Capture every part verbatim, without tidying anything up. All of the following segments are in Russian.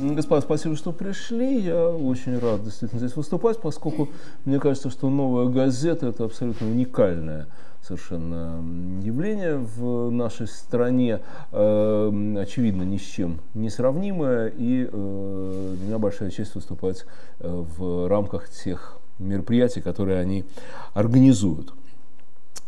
Господа, спасибо, что пришли. Я очень рад действительно здесь выступать, поскольку мне кажется, что «Новая газета» — это абсолютно уникальная совершенно явление в нашей стране, э, очевидно, ни с чем не сравнимое, и э, для меня большая честь выступать э, в рамках тех мероприятий, которые они организуют.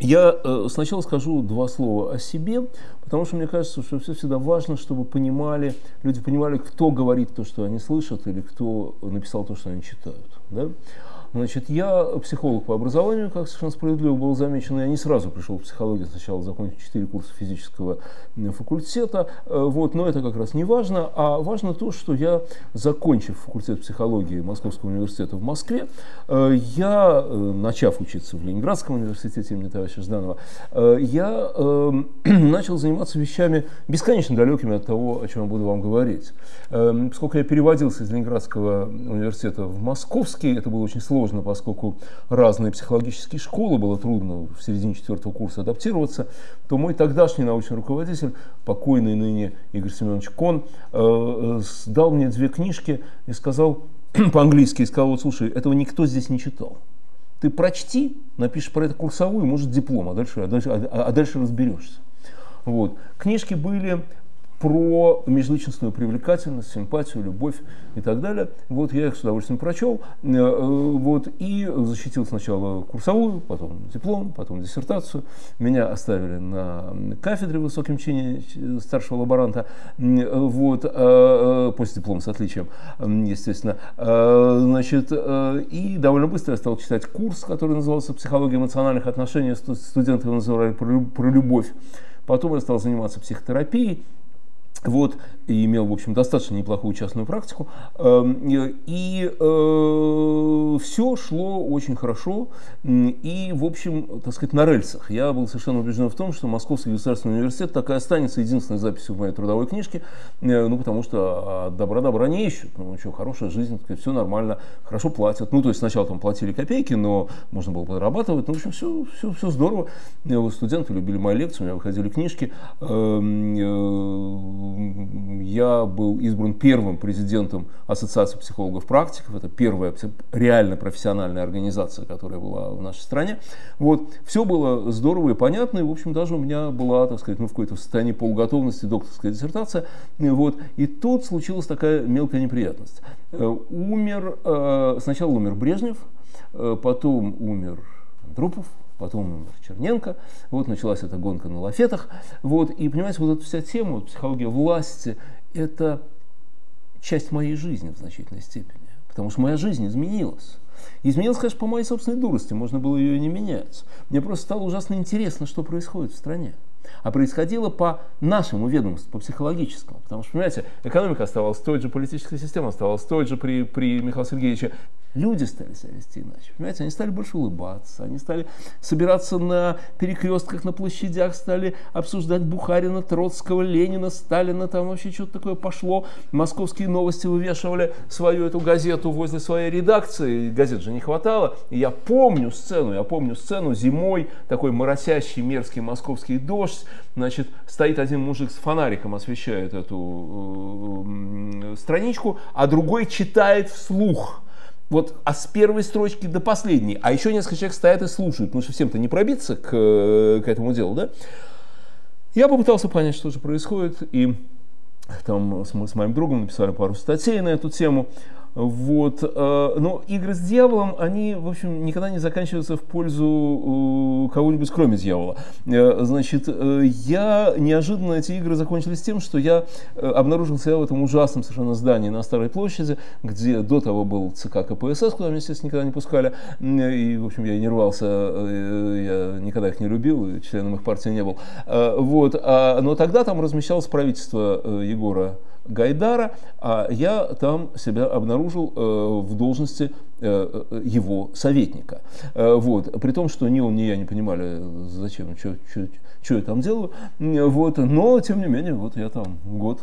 Я э, сначала скажу два слова о себе, потому что мне кажется, что все всегда важно, чтобы понимали, люди понимали, кто говорит то, что они слышат, или кто написал то, что они читают. Да? Значит, я психолог по образованию, как совершенно справедливо было замечено. Я не сразу пришел в психологию, сначала закончил четыре курса физического факультета. Вот, но это как раз не важно. А важно то, что я, закончив факультет психологии Московского университета в Москве, я, начав учиться в Ленинградском университете имени товарища Жданова, я начал заниматься вещами бесконечно далекими от того, о чем я буду вам говорить. Поскольку я переводился из Ленинградского университета в Московский, это было очень сложно. Сложно, поскольку разные психологические школы, было трудно в середине четвертого курса адаптироваться, то мой тогдашний научный руководитель, покойный ныне Игорь Семенович Кон, э, дал мне две книжки и сказал по-английски, и сказал: вот слушай, этого никто здесь не читал. Ты прочти, напишешь про это курсовую, может, диплом, а дальше, а дальше, а, а дальше разберешься. Вот. Книжки были про межличностную привлекательность, симпатию, любовь и так далее. Вот я их с удовольствием прочел, вот, и защитил сначала курсовую, потом диплом, потом диссертацию. Меня оставили на кафедре в высоком чине старшего лаборанта, вот, после диплома с отличием, естественно. Значит, и довольно быстро я стал читать курс, который назывался «Психология эмоциональных отношений», студенты его называли «Про любовь». Потом я стал заниматься психотерапией. Вот, и имел, в общем, достаточно неплохую частную практику. И э, все шло очень хорошо. И, в общем, так сказать, на рельсах. Я был совершенно убежден в том, что Московский государственный университет так и останется единственной записью в моей трудовой книжке. Ну, потому что от добра добра не ищут. Ну, что, хорошая жизнь, все нормально, хорошо платят. Ну, то есть сначала там платили копейки, но можно было подрабатывать. Ну, в общем, все, все, все здорово. Студенты любили мои лекции, у меня выходили книжки. Я был избран первым президентом Ассоциации психологов-практиков. Это первая реально профессиональная организация, которая была в нашей стране. Вот. Все было здорово и понятно. И, в общем, даже у меня была, так сказать, ну, в какой-то состоянии полуготовности докторская диссертация. Вот. И тут случилась такая мелкая неприятность. Умер, сначала умер Брежнев, потом умер Андропов, потом Черненко, вот началась эта гонка на лафетах, вот, и, понимаете, вот эта вся тема, вот, психология власти, это часть моей жизни в значительной степени, потому что моя жизнь изменилась. Изменилась, конечно, по моей собственной дурости, можно было ее и не менять. Мне просто стало ужасно интересно, что происходит в стране. А происходило по нашему ведомству, по психологическому, потому что, понимаете, экономика оставалась той же, политическая система оставалась той же при, при Михаиле Сергеевиче. Люди стали себя вести иначе, понимаете, они стали больше улыбаться, они стали собираться на перекрестках, на площадях, стали обсуждать Бухарина, Троцкого, Ленина, Сталина, там вообще что-то такое пошло. Московские новости вывешивали свою эту газету возле своей редакции, газет же не хватало. И я помню сцену, я помню сцену зимой, такой моросящий, мерзкий московский дождь. Значит, стоит один мужик с фонариком, освещает эту э, страничку, а другой читает вслух. Вот, а с первой строчки до последней. А еще несколько человек стоят и слушают, потому что всем-то не пробиться к, к этому делу, да? Я попытался понять, что же происходит, и там мы с моим другом написали пару статей на эту тему. Вот, но игры с дьяволом, они, в общем, никогда не заканчиваются в пользу кого-нибудь, кроме дьявола. Значит, я неожиданно, эти игры закончились тем, что я обнаружил себя в этом ужасном совершенно здании на Старой площади, где до того был ЦК КПСС, куда меня, естественно, никогда не пускали. И, в общем, я и не рвался, я никогда их не любил, и членом их партии не был. Вот, но тогда там размещалось правительство Егора Гайдара, а я там себя обнаружил э, в должности э, его советника. Э, вот. При том, что ни он, ни я не понимали, зачем, что я там делаю. Вот. Но, тем не менее, вот я там год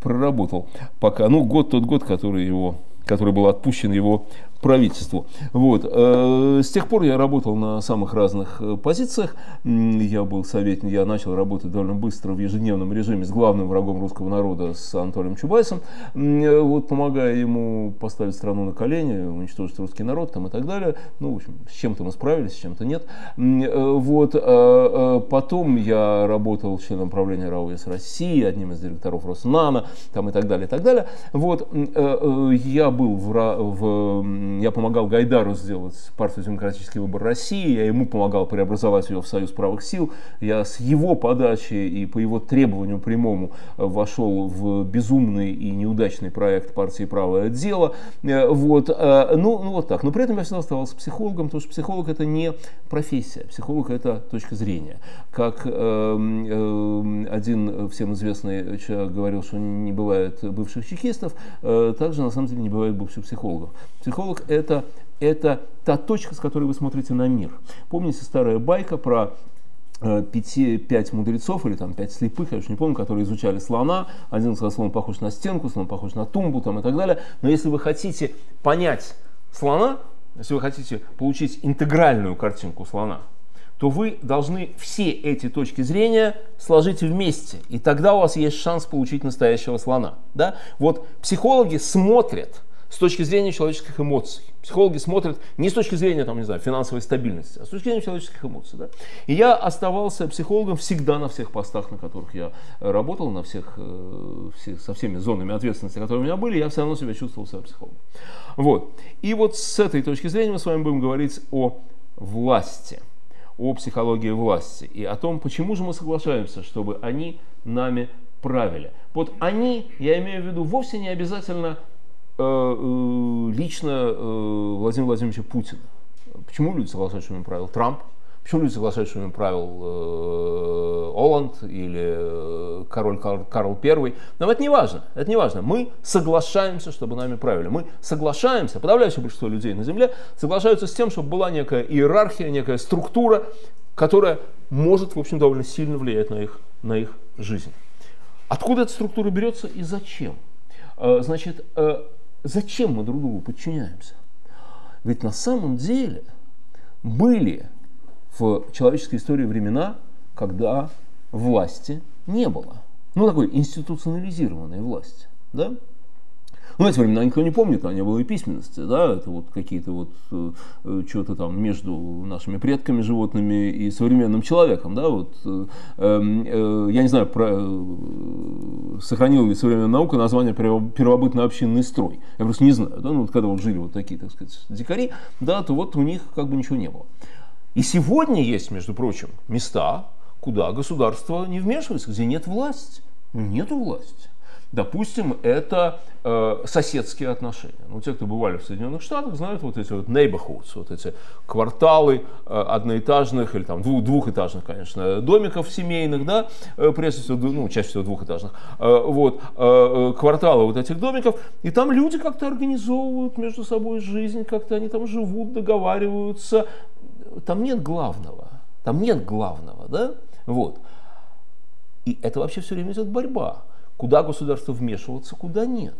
проработал. Пока. Ну, год тот год, который, его, который был отпущен его правительству. Вот. С тех пор я работал на самых разных позициях. Я был советник, я начал работать довольно быстро в ежедневном режиме с главным врагом русского народа, с Анатолием Чубайсом, вот, помогая ему поставить страну на колени, уничтожить русский народ там, и так далее. Ну, в общем, с чем-то мы справились, с чем-то нет. Вот. Потом я работал членом правления РАО ЕЭС России, одним из директоров Роснано там, и так далее. И так далее. Вот. Я, был в, в, я помогал Гайдару сделать партию «Демократический выбор России», я ему помогал преобразовать ее в Союз правых сил. Я с его подачи и по его требованию прямому вошел в безумный и неудачный проект партии «Правое дело». Вот. Ну, ну вот так. Но при этом я всегда оставался психологом, потому что психолог — это не профессия, психолог — это точка зрения. Как э, э, один всем известный человек говорил, что не бывает бывших чекистов, э, также на самом деле не бывает бывших психологов. Психолог — это, это та точка, с которой вы смотрите на мир. Помните старая байка про Пяти, пять мудрецов или там пять слепых, я уж не помню, которые изучали слона. Один сказал, слон похож на стенку, слон похож на тумбу там, и так далее. Но если вы хотите понять слона, если вы хотите получить интегральную картинку слона, то вы должны все эти точки зрения сложить вместе. И тогда у вас есть шанс получить настоящего слона. Да? Вот психологи смотрят с точки зрения человеческих эмоций. Психологи смотрят не с точки зрения там, не знаю, финансовой стабильности, а с точки зрения человеческих эмоций. Да? И я оставался психологом всегда на всех постах, на которых я работал, на всех, всех, со всеми зонами ответственности, которые у меня были, я все равно себя чувствовал себя психологом. Вот. И вот с этой точки зрения мы с вами будем говорить о власти, о психологии власти и о том, почему же мы соглашаемся, чтобы они нами правили. Вот они, я имею в виду, вовсе не обязательно лично Владимира Владимировича Путина. Почему люди соглашаются, что им правил Трамп? Почему люди соглашаются, что им правил Оланд или король Карл Первый? Нам это не важно. Это не важно. Мы соглашаемся, чтобы нами правили. Мы соглашаемся, подавляющее большинство людей на земле соглашаются с тем, чтобы была некая иерархия, некая структура, которая может, в общем, довольно сильно влиять на их, на их жизнь. Откуда эта структура берется и зачем? Значит, зачем мы друг другу подчиняемся? Ведь на самом деле были в человеческой истории времена, когда власти не было. Ну, такой институционализированной власти. Да? Ну, эти времена никто не помнит, а не было и письменности. Да? Это вот какие-то вот что-то там между нашими предками, животными и современным человеком. Да? Вот, э, э, я не знаю, про, э, сохранила ли современная наука название первобытно-общинный строй. Я просто не знаю. Да? Ну, вот, когда вот жили вот такие, так сказать, дикари, да, то вот у них как бы ничего не было. И сегодня есть, между прочим, места, куда государство не вмешивается, где нет власти. Нету власти. Допустим, это э, соседские отношения. Ну, те, кто бывали в Соединенных Штатах, знают вот эти вот neighborhoods, вот эти кварталы э, одноэтажных или там двух, двухэтажных, конечно, домиков семейных, да, э, прежде всего, ну, чаще всего двухэтажных, э, вот, э, кварталы вот этих домиков, и там люди как-то организовывают между собой жизнь, как-то они там живут, договариваются. Там нет главного, там нет главного, да, вот. И это вообще все время идет борьба. Куда государство вмешиваться, куда нет.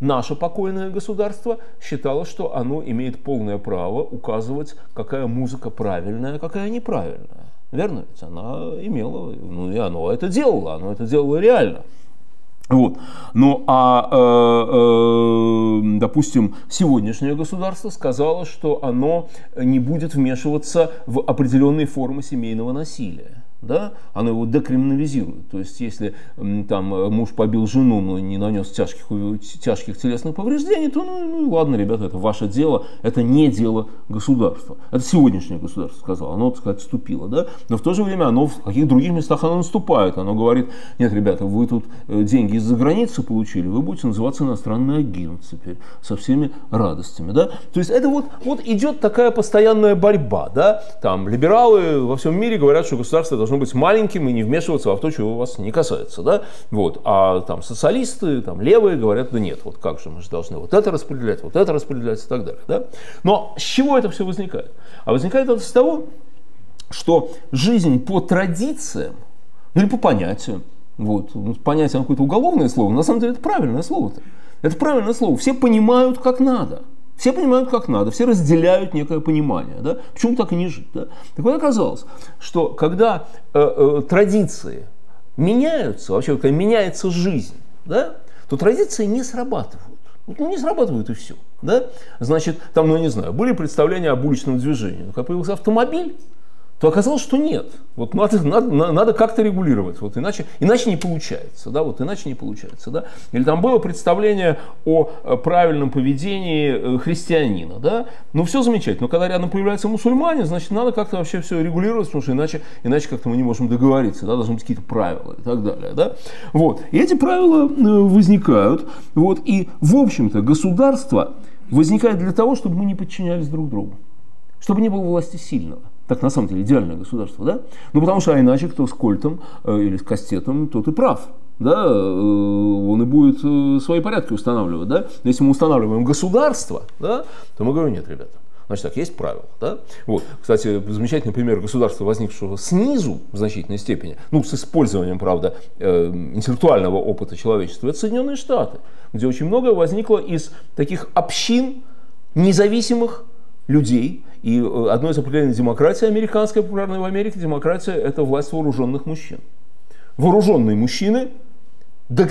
Наше покойное государство считало, что оно имеет полное право указывать, какая музыка правильная, какая неправильная. Верно? Ведь она имела, ну и оно это делало, оно это делало реально. Вот. Ну а, э, э, допустим, сегодняшнее государство сказало, что оно не будет вмешиваться в определенные формы семейного насилия. Да? Оно его декриминализирует. То есть, если там муж побил жену, но не нанес тяжких, тяжких телесных повреждений, то ну, ну ладно, ребята, это ваше дело, это не дело государства. Это сегодняшнее государство сказало, оно, так сказать, вступило. Да? Но в то же время оно в каких-то других местах оно наступает. Оно говорит, нет, ребята, вы тут деньги из-за границы получили, вы будете называться иностранный агент теперь со всеми радостями. Да? То есть, это вот, вот идет такая постоянная борьба. Да? Там либералы во всем мире говорят, что государство должно быть маленьким и не вмешиваться во то, чего вас не касается. Да? Вот. А там социалисты, там, левые говорят, да нет, вот как же мы же должны вот это распределять, вот это распределять и так далее. Да? Но с чего это все возникает? А возникает это с того, что жизнь по традициям, ну или по понятиям, вот, понятие какое-то уголовное слово, на самом деле это правильное слово-то. Это правильное слово, все понимают как надо. Все понимают, как надо, все разделяют некое понимание. Да? Почему так и не жить? Да? Так вот оказалось, что когда э, э, традиции меняются, вообще когда меняется жизнь, да, то традиции не срабатывают. Вот, ну, не срабатывают и все. Да? Значит, там, ну не знаю, были представления об уличном движении. Но как появился автомобиль, то оказалось, что нет. Вот надо, надо, надо как-то регулировать, вот иначе, иначе не получается. Да? Вот иначе не получается, да? Или там было представление о правильном поведении христианина. Да? Ну все замечательно, но когда рядом появляется мусульманин, значит надо как-то вообще все регулировать, потому что иначе, иначе как-то мы не можем договориться, да? Должны быть какие-то правила и так далее. Да? Вот. И эти правила возникают. Вот. И в общем-то государство возникает для того, чтобы мы не подчинялись друг другу, чтобы не было власти сильного. Так на самом деле идеальное государство, да? Ну потому что а иначе кто с кольтом э, или с кастетом, тот и прав, да? Э, он и будет э, свои порядки устанавливать, да? Но если мы устанавливаем государство, да, то мы говорим: нет, ребята, значит так, есть правила, да? Вот, кстати, замечательный пример государства, возникшего снизу в значительной степени, ну с использованием, правда, э, интеллектуального опыта человечества, это Соединенные Штаты, где очень многое возникло из таких общин независимых людей. И одно из определений демократии американской, популярной в Америке, демократия — это власть вооруженных мужчин. Вооруженные мужчины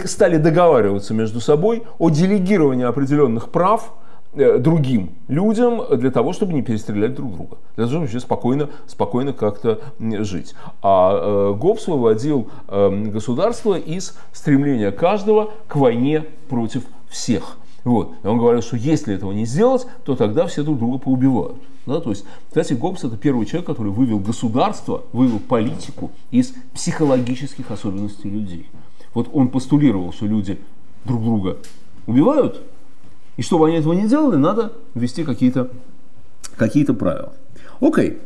стали договариваться между собой о делегировании определенных прав другим людям для того, чтобы не перестрелять друг друга, для того, чтобы спокойно, спокойно как-то жить. А Гоббс выводил государство из стремления каждого к войне против всех. Вот. И он говорил, что если этого не сделать, то тогда все друг друга поубивают. Да? То есть, кстати, Гоббс — это первый человек, который вывел государство, вывел политику из психологических особенностей людей. Вот он постулировал, что люди друг друга убивают, и чтобы они этого не делали, надо ввести какие-то какие-то правила. Окей.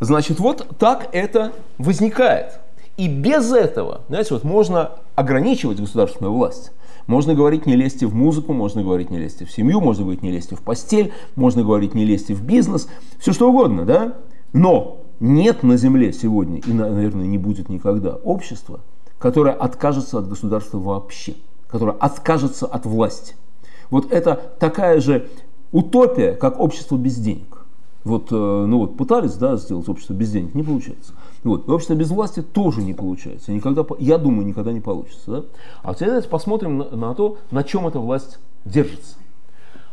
Значит, вот так это возникает. И без этого, знаете, вот можно ограничивать государственную власть. Можно говорить: не лезьте в музыку, можно говорить: не лезьте в семью, можно говорить: не лезьте в постель, можно говорить: не лезьте в бизнес, все что угодно, да? Но нет на земле сегодня, и, наверное, не будет никогда, общества, которое откажется от государства вообще, которое откажется от власти. Вот это такая же утопия, как общество без денег. Вот, ну вот пытались, да, сделать общество без денег, не получается. Вот. И общество без власти тоже не получается. Никогда, я думаю, никогда не получится. Да? А теперь давайте посмотрим на, на то, на чем эта власть держится.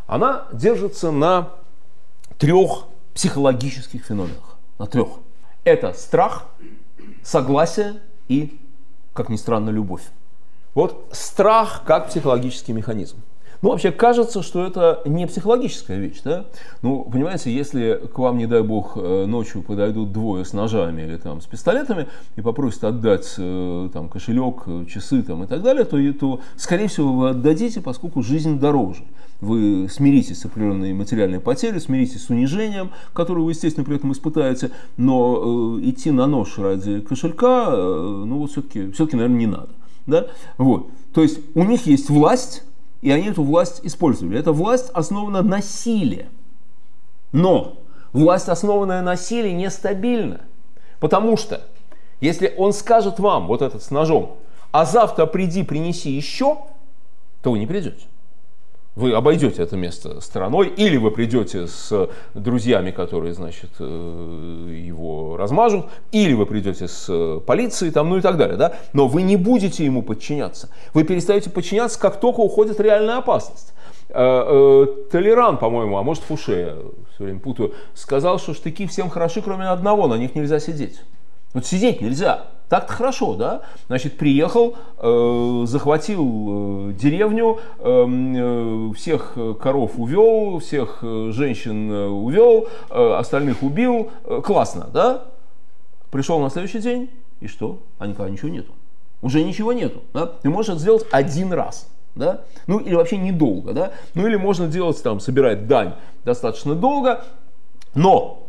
Она держится на трех психологических феноменах. На трех. Это страх, согласие и, как ни странно, любовь. Вот страх как психологический механизм. Ну, вообще кажется, что это не психологическая вещь, да? Ну, понимаете, если к вам, не дай бог, ночью подойдут двое с ножами или там с пистолетами и попросят отдать там кошелек, часы там и так далее, то, то, скорее всего, вы отдадите, поскольку жизнь дороже. Вы смиритесь с определенной материальной потерей, смиритесь с унижением, которое вы, естественно, при этом испытаете, но э, идти на нож ради кошелька, э, ну, вот все-таки, все-таки, наверное, не надо, да? Вот. То есть у них есть власть, и они эту власть использовали. Эта власть основана на силе. Но власть, основанная на силе, нестабильна. Потому что, если он скажет вам, вот этот с ножом: а завтра приди, принеси еще, то вы не придете. Вы обойдете это место стороной, или вы придете с друзьями, которые, значит, его размажут, или вы придете с полицией, там, ну и так далее, да? Но вы не будете ему подчиняться. Вы перестаете подчиняться, как только уходит реальная опасность. Толеран, по-моему, а может Фуше, я все время путаю, сказал, что штыки всем хороши, кроме одного: на них нельзя сидеть. Вот сидеть нельзя. Так-то хорошо, да? Значит, приехал, э, захватил э, деревню, э, всех коров увел, всех женщин увел, э, остальных убил. Э, классно, да? Пришел на следующий день, и что? А никогда ничего нету. Уже ничего нету, да? Ты можешь это сделать один раз, да? Ну, или вообще недолго, да? Ну, или можно делать, там, собирать дань достаточно долго, но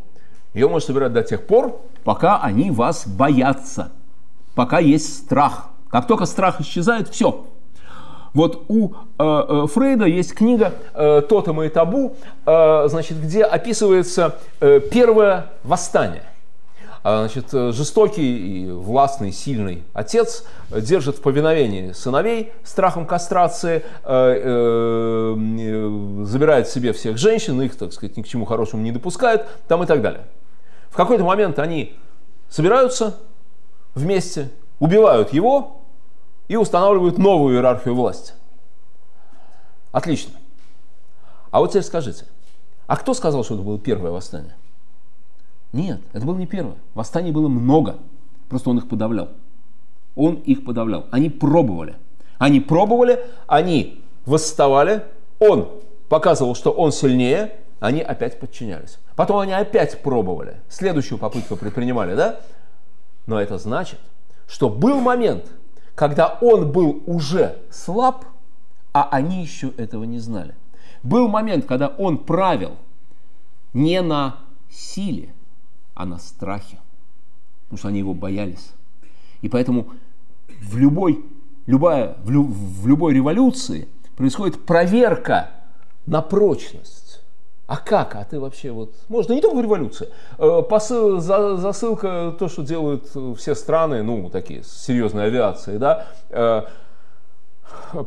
ее можно собирать до тех пор, пока они вас боятся. Пока есть страх. Как только страх исчезает, все. Вот у э, Фрейда есть книга э, «Тотемы и табу», э, значит, где описывается э, первое восстание. Значит, жестокий и властный, сильный отец держит в повиновении сыновей страхом кастрации, забирает себе всех женщин, их, так сказать, ни к чему хорошему не допускает, там и так далее. В какой-то момент они собираются вместе, убивают его и устанавливают новую иерархию власти. Отлично. А вот теперь скажите, а кто сказал, что это было первое восстание? Нет, это было не первое. Восстаний было много. Просто он их подавлял. Он их подавлял. Они пробовали. Они пробовали, они восставали. Он показывал, что он сильнее. Они опять подчинялись. Потом они опять пробовали. Следующую попытку предпринимали, да? Но это значит, что был момент, когда он был уже слаб, а они еще этого не знали. Был момент, когда он правил не на силе, а на страхе, потому что они его боялись. И поэтому в любой, любая, в, лю, в любой революции происходит проверка на прочность. А как? А ты вообще вот... Можно не только в революции. Посыл, за, засылка, то, что делают все страны, ну, такие, с серьезной авиацией, да?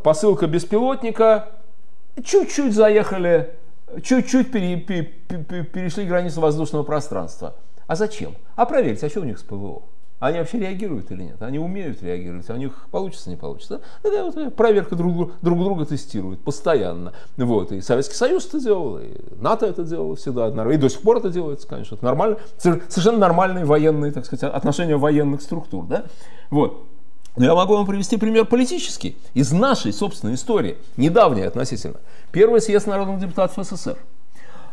Посылка беспилотника... Чуть-чуть заехали, чуть-чуть пере, пере, пере, перешли границу воздушного пространства. А зачем? А проверьте, а что у них с ПВО? Они вообще реагируют или нет? Они умеют реагировать, а у них получится, не получится? Это вот проверка друг, друг друга тестирует постоянно. Вот. И Советский Союз это делал, и НАТО это делало всегда, и до сих пор это делается, конечно. Это нормально, совершенно нормальные военные, так сказать, отношения военных структур. Да? Вот. Но я могу вам привести пример политический из нашей собственной истории, недавней относительно. Первый съезд народных депутатов СССР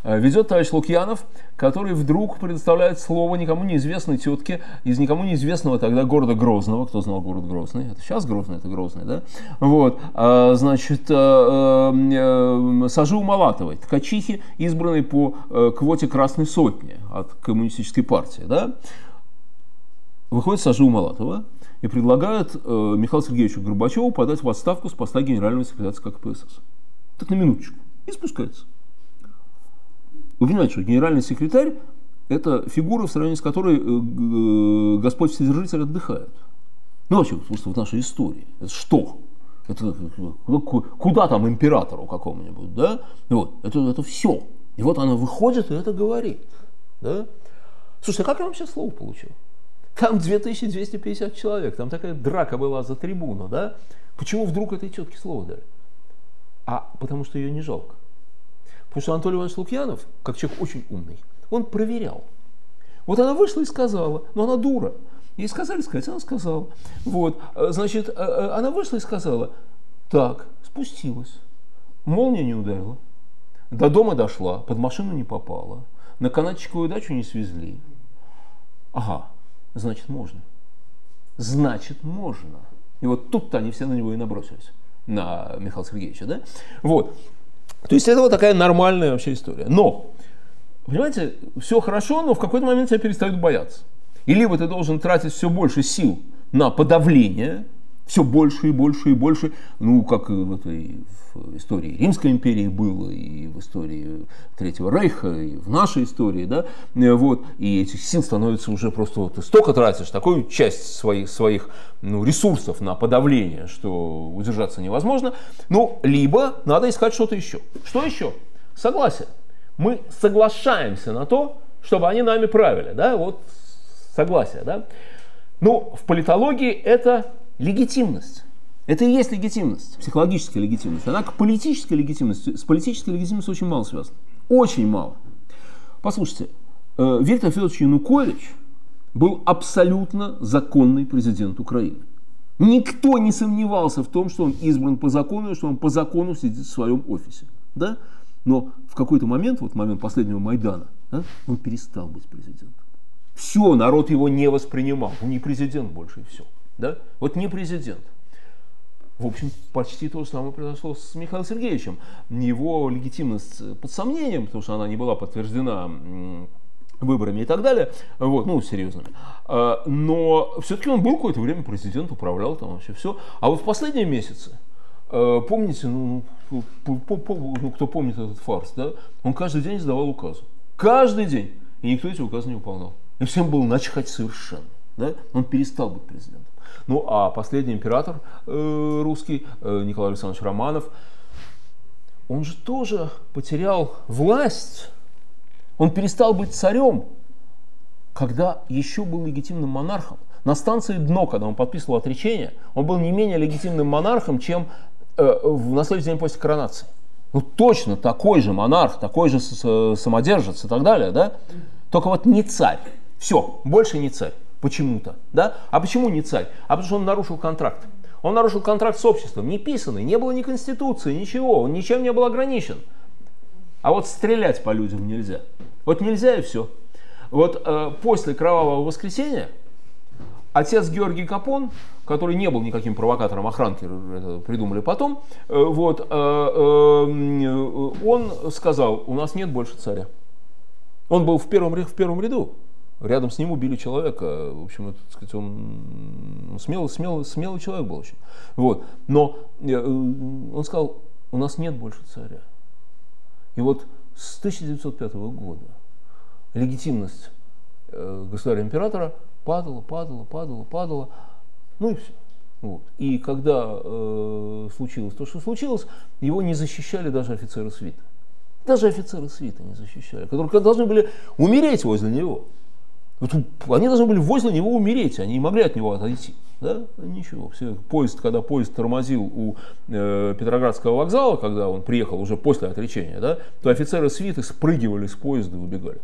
ведет товарищ Лукьянов, который вдруг предоставляет слово никому неизвестной тетке из никому неизвестного тогда города Грозного. Кто знал город Грозный? Это сейчас Грозный, это Грозный, да? Вот, значит, Сажи Умалатовой, ткачихи, избранной по квоте Красной Сотни от Коммунистической партии, да? Выходит Сажи Умалатова и предлагают э, Михаилу Сергеевичу Горбачеву подать в отставку с поста генерального секретаря ЦК КПСС. Так на минуточку. И спускается. Вы понимаете, что генеральный секретарь — это фигура, в сравнении с которой э, э, Господь Вседержитель отдыхает. Ну, вообще, просто в нашей истории. Это что? Это, куда, куда там императору какому-нибудь, да? Вот. Это, это все. И вот она выходит и это говорит. Да? Слушай, а как я вообще слово получил? Там две тысячи двести пятьдесят человек, там такая драка была за трибуну, да? Почему вдруг этой тетке слово дали? А потому что ее не жалко. Потому что Анатолий Иванович Лукьянов, как человек очень умный, он проверял. Вот она вышла и сказала, но она дура. Ей сказали сказать, она сказала. Вот, значит, она вышла и сказала, так, спустилась, молния не ударила, до дома дошла, под машину не попала, на канатчиковую дачу не свезли. Ага. Значит, можно. Значит, можно. И вот тут-то они все на него и набросились. На Михаила Сергеевича, да? Вот. То есть, это вот такая нормальная вообще история. Но, понимаете, все хорошо, но в какой-то момент тебя перестают бояться. И либо ты должен тратить все больше сил на подавление, все больше и больше и больше, ну, как в этой... в истории Римской империи было, и в истории Третьего Рейха, и в нашей истории, да, вот, и этих сил становится уже просто, вот, ты столько тратишь, такую часть своих, своих ну, ресурсов на подавление, что удержаться невозможно, ну, либо надо искать что-то еще. Что еще? Согласие. Мы соглашаемся на то, чтобы они нами правили, да, вот, согласие, да. Ну, в политологии это легитимность. Это и есть легитимность, психологическая легитимность. Она к политической легитимности, с политической легитимностью очень мало связана. Очень мало. Послушайте, Виктор Федорович Янукович был абсолютно законный президент Украины. Никто не сомневался в том, что он избран по закону, и что он по закону сидит в своем офисе. Да? Но в какой-то момент, вот момент последнего Майдана, да, он перестал быть президентом. Все, народ его не воспринимал. Он не президент больше, и все. Да? Вот не президент. В общем, почти то же самое произошло с Михаилом Сергеевичем. Его легитимность под сомнением, потому что она не была подтверждена выборами и так далее, вот, ну, серьезными. Но все-таки он был какое-то время президент, управлял там вообще все. А вот в последние месяцы, помните, ну, кто помнит этот фарс, да? Он каждый день издавал указы. Каждый день. И никто эти указы не выполнял. но всем было начихать совершенно. Да? Он перестал быть президентом. Ну а последний император э, русский, э, Николай Александрович Романов, он же тоже потерял власть. Он перестал быть царем, когда еще был легитимным монархом. На станции «Дно», когда он подписывал отречение, он был не менее легитимным монархом, чем э, на следующий день после коронации. Ну точно такой же монарх, такой же самодержец и так далее, да? Только вот не царь. Все, больше не царь. Почему-то, да? А почему не царь? А потому что он нарушил контракт. Он нарушил контракт с обществом, не писанный, не было ни конституции, ничего, он ничем не был ограничен. А вот стрелять по людям нельзя. Вот нельзя и все. Вот э, после Кровавого воскресенья отец Георгий Капон, который не был никаким провокатором, охранки придумали потом, э, вот, э, э, он сказал: у нас нет больше царя. Он был в первом, в первом ряду. Рядом с ним убили человека. В общем, это, так сказать, он смелый, смелый, смелый человек был очень. Вот. Но он сказал: у нас нет больше царя. И вот с тысяча девятьсот пятого года легитимность государя-императора падала, падала, падала, падала. Ну и все. Вот. И когда э, случилось то, что случилось, его не защищали даже офицеры свиты. Даже офицеры свиты не защищали, которые должны были умереть возле него. Они должны были возле него умереть, они не могли от него отойти. Да? Ничего. Все, поезд, когда поезд тормозил у э, Петроградского вокзала, когда он приехал уже после отречения, да, то офицеры свиты спрыгивали с поезда и убегали.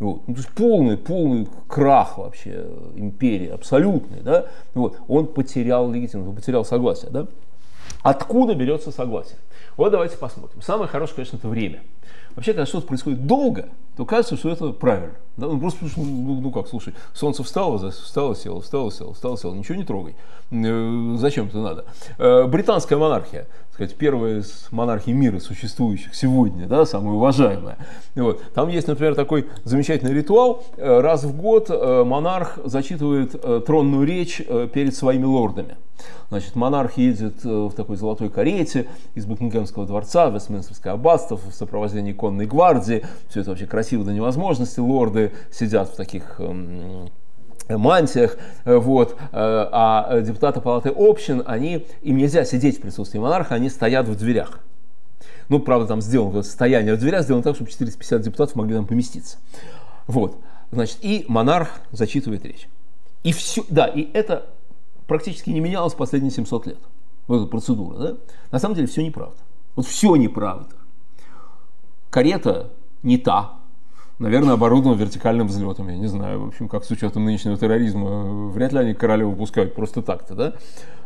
Вот. Ну, то есть полный, полный крах вообще империи, абсолютный. Да? Вот. Он потерял легитимность, он потерял согласие. Да? Откуда берется согласие? Вот давайте посмотрим. Самое хорошее, конечно, это время. Вообще, когда что-то происходит долго, то кажется, что это правильно. Да? Ну, просто, ну, ну как, слушай, солнце встало, встало, село, встало, село, встало, село, ничего не трогай. Э, зачем это надо? Э, британская монархия, так сказать, первая из монархий мира существующих сегодня, да, самая уважаемая. Вот. Там есть, например, такой замечательный ритуал. Раз в год монарх зачитывает тронную речь перед своими лордами. Значит, монарх едет в такой золотой карете из Букингемского дворца, Вестминстерское аббатство, в сопровождении конной гвардии. Все это вообще красиво до невозможности. Лорды сидят в таких эм, мантиях. Вот. А депутаты Палаты общин, они, им нельзя сидеть в присутствии монарха, они стоят в дверях. Ну, правда, там сделано стояние в дверях, сделано так, чтобы четыреста пятьдесят депутатов могли там поместиться. Вот. Значит, и монарх зачитывает речь. И все, да, и это... практически не менялось последние семьсот лет. Вот эта процедура, да? На самом деле все неправда. Вот все неправда. Карета не та. Наверное, оборудована вертикальным взлетом. Я не знаю, в общем, как с учетом нынешнего терроризма. Вряд ли они королеву пускают просто так-то, да?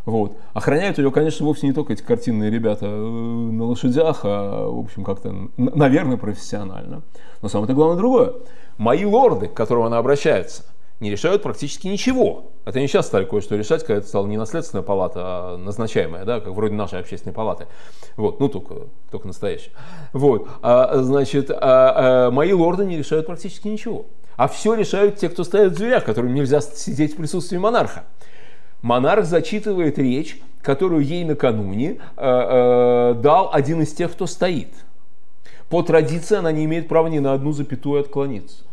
Вот. Охраняют ее, конечно, вовсе не только эти картинные ребята на лошадях, а, в общем, как-то, наверное, профессионально. Но самое-то главное другое. Мои лорды, к которым она обращается, не решают практически ничего. Это не сейчас стали кое-что решать, когда это стала не наследственная палата, а назначаемая, да, как вроде нашей общественной палаты. Вот, ну только, только настоящая. Вот, а, значит, а, а, мои лорды не решают практически ничего. А все решают те, кто стоят в дверях, которым нельзя сидеть в присутствии монарха. Монарх зачитывает речь, которую ей накануне а, а, дал один из тех, кто стоит. По традиции она не имеет права ни на одну запятую отклониться.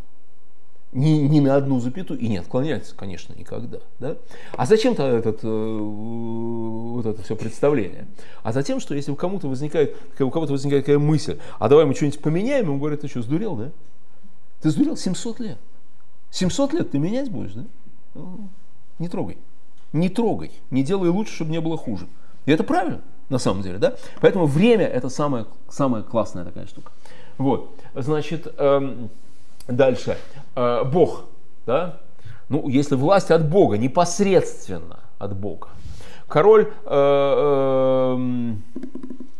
Ни, ни на одну запятую и не отклоняется, конечно, никогда. Да? А зачем -то этот, э, вот это все представление? А за тем, что если у кому-то возникает, у кого-то возникает какая мысль, а давай мы что-нибудь поменяем, ему говорят: ты что, сдурел, да? Ты сдурел семьсот лет. семьсот лет ты менять будешь, да? Не трогай. Не трогай. Не делай лучше, чтобы не было хуже. И это правильно, на самом деле, да? Поэтому время — это самая, самая классная такая штука. Вот, значит... Эм, Дальше. Бог. Да? Ну, если власть от Бога, непосредственно от Бога. Король, э, э,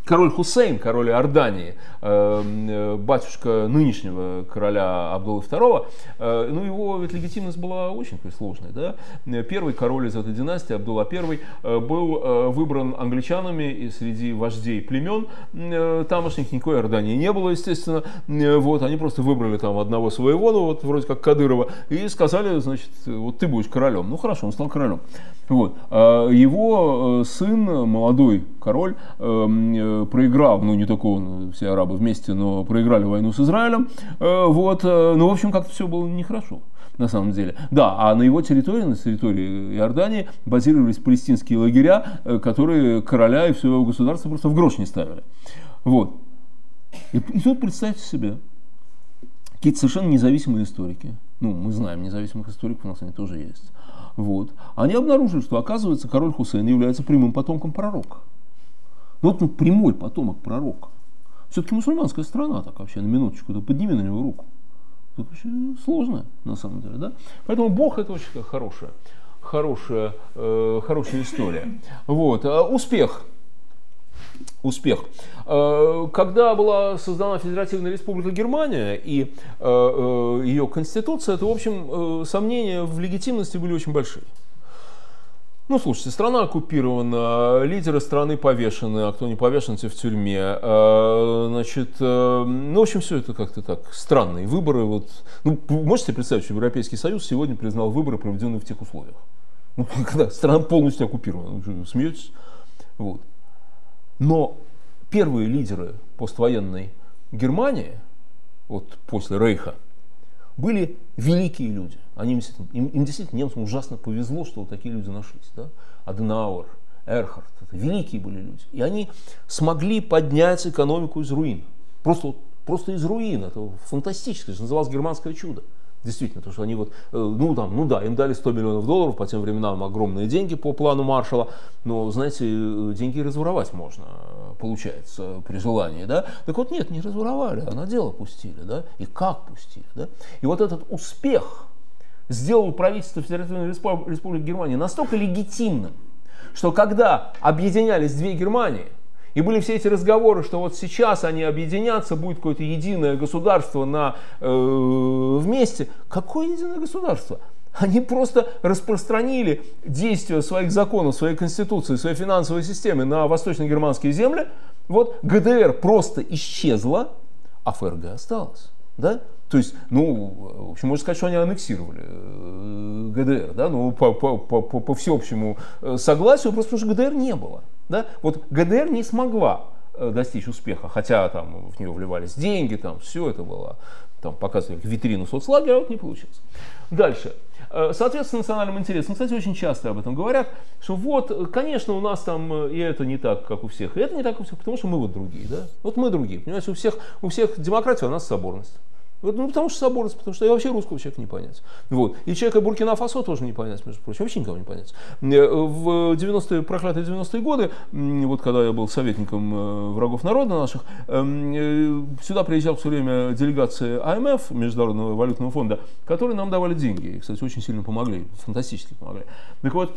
король Хусейн, король Иордании, э, батюшка нынешнего короля Абдулы второго, э, ну, его ведь легитимность была очень сложной. Да? Первый король из этой династии, Абдулла Первый, э, был э, выбран англичанами и среди вождей племен. Э, тамошних никакой Иордании не было, естественно. Э, вот, они просто выбрали там одного своего, ну, вот, вроде как Кадырова, и сказали: значит, вот ты будешь королем. Ну, хорошо, он стал королем. Вот. Его сын, молодой король, проиграл, ну не только он, все арабы вместе, но проиграли войну с Израилем. Вот. Ну, в общем, как-то все было нехорошо. На самом деле. Да, а на его территории, на территории Иордании, базировались палестинские лагеря, которые короля и все государство просто в грош не ставили. Вот. И, и тут представьте себе, какие-то совершенно независимые историки, ну, мы знаем независимых историков, у нас они тоже есть, вот, они обнаружили, что, оказывается, король Хусейн является прямым потомком пророка. Вот он прямой потомок пророка. Все-таки мусульманская страна, так вообще, на минуточку, да подними на него руку. Тут очень сложно, на самом деле, да? Поэтому Бог — это очень хорошая, хорошая, э, хорошая история. Вот. Успех. Успех. Когда была создана Федеративная Республика Германия и ее конституция, то, в общем, сомнения в легитимности были очень большие. Ну, слушайте, страна оккупирована, лидеры страны повешены, а кто не повешен, те в тюрьме. Значит, ну, в общем, все это как-то так, странные выборы. Вот. Ну, можете представить, что Европейский Союз сегодня признал выборы, проведенные в тех условиях? Ну, когда страна полностью оккупирована, вы смеетесь? Вот. Но первые лидеры поствоенной Германии, вот после Рейха, были великие люди. Они, им, им, им действительно, немцам, ужасно повезло, что вот такие люди нашлись. Да? Аденауэр, Эрхард, это великие были люди. И они смогли поднять экономику из руин. Просто, просто из руин. Это фантастическое, это называлось германское чудо. Действительно, потому что они вот, ну, там, ну да, им дали сто миллионов долларов, по тем временам огромные деньги по плану Маршалла, но, знаете, деньги разворовать можно, получается, при желании, да? Так вот нет, не разворовали, а на дело пустили, да? И как пустили, да? И вот этот успех сделал правительство Федеративной Республики Германии настолько легитимным, что когда объединялись две Германии, и были все эти разговоры, что вот сейчас они объединятся, будет какое-то единое государство на, э, вместе. Какое единое государство? Они просто распространили действие своих законов, своей конституции, своей финансовой системы на восточно-германские земли. Вот ГДР просто исчезла, а ФРГ осталась. Да? То есть, ну, в общем, можно сказать, что они аннексировали ГДР, да? Ну, по, по, по, по всеобщему согласию, просто потому что ГДР не было. Да? Вот ГДР не смогла достичь успеха, хотя там в нее вливались деньги, там все это было, там показывали витрину соцлагеря, а вот не получилось. Дальше. Соответственно, национальным интересам. Кстати, очень часто об этом говорят, что вот, конечно, у нас там и это не так, как у всех, и это не так, как у всех, потому что мы вот другие, да? Вот мы другие, понимаете, у всех, у всех демократия, у нас соборность. Вот, ну, потому что соборность, потому что и вообще русского человека не понять. Вот. И человека Буркина-Фасо тоже не понять, между прочим, вообще никого не понять. В девяностые, проклятые девяностые годы, вот когда я был советником врагов народа наших, сюда приезжала все время делегация ай эм эф, Международного валютного фонда, которые нам давали деньги. И, кстати, очень сильно помогли, фантастически помогли. Так вот,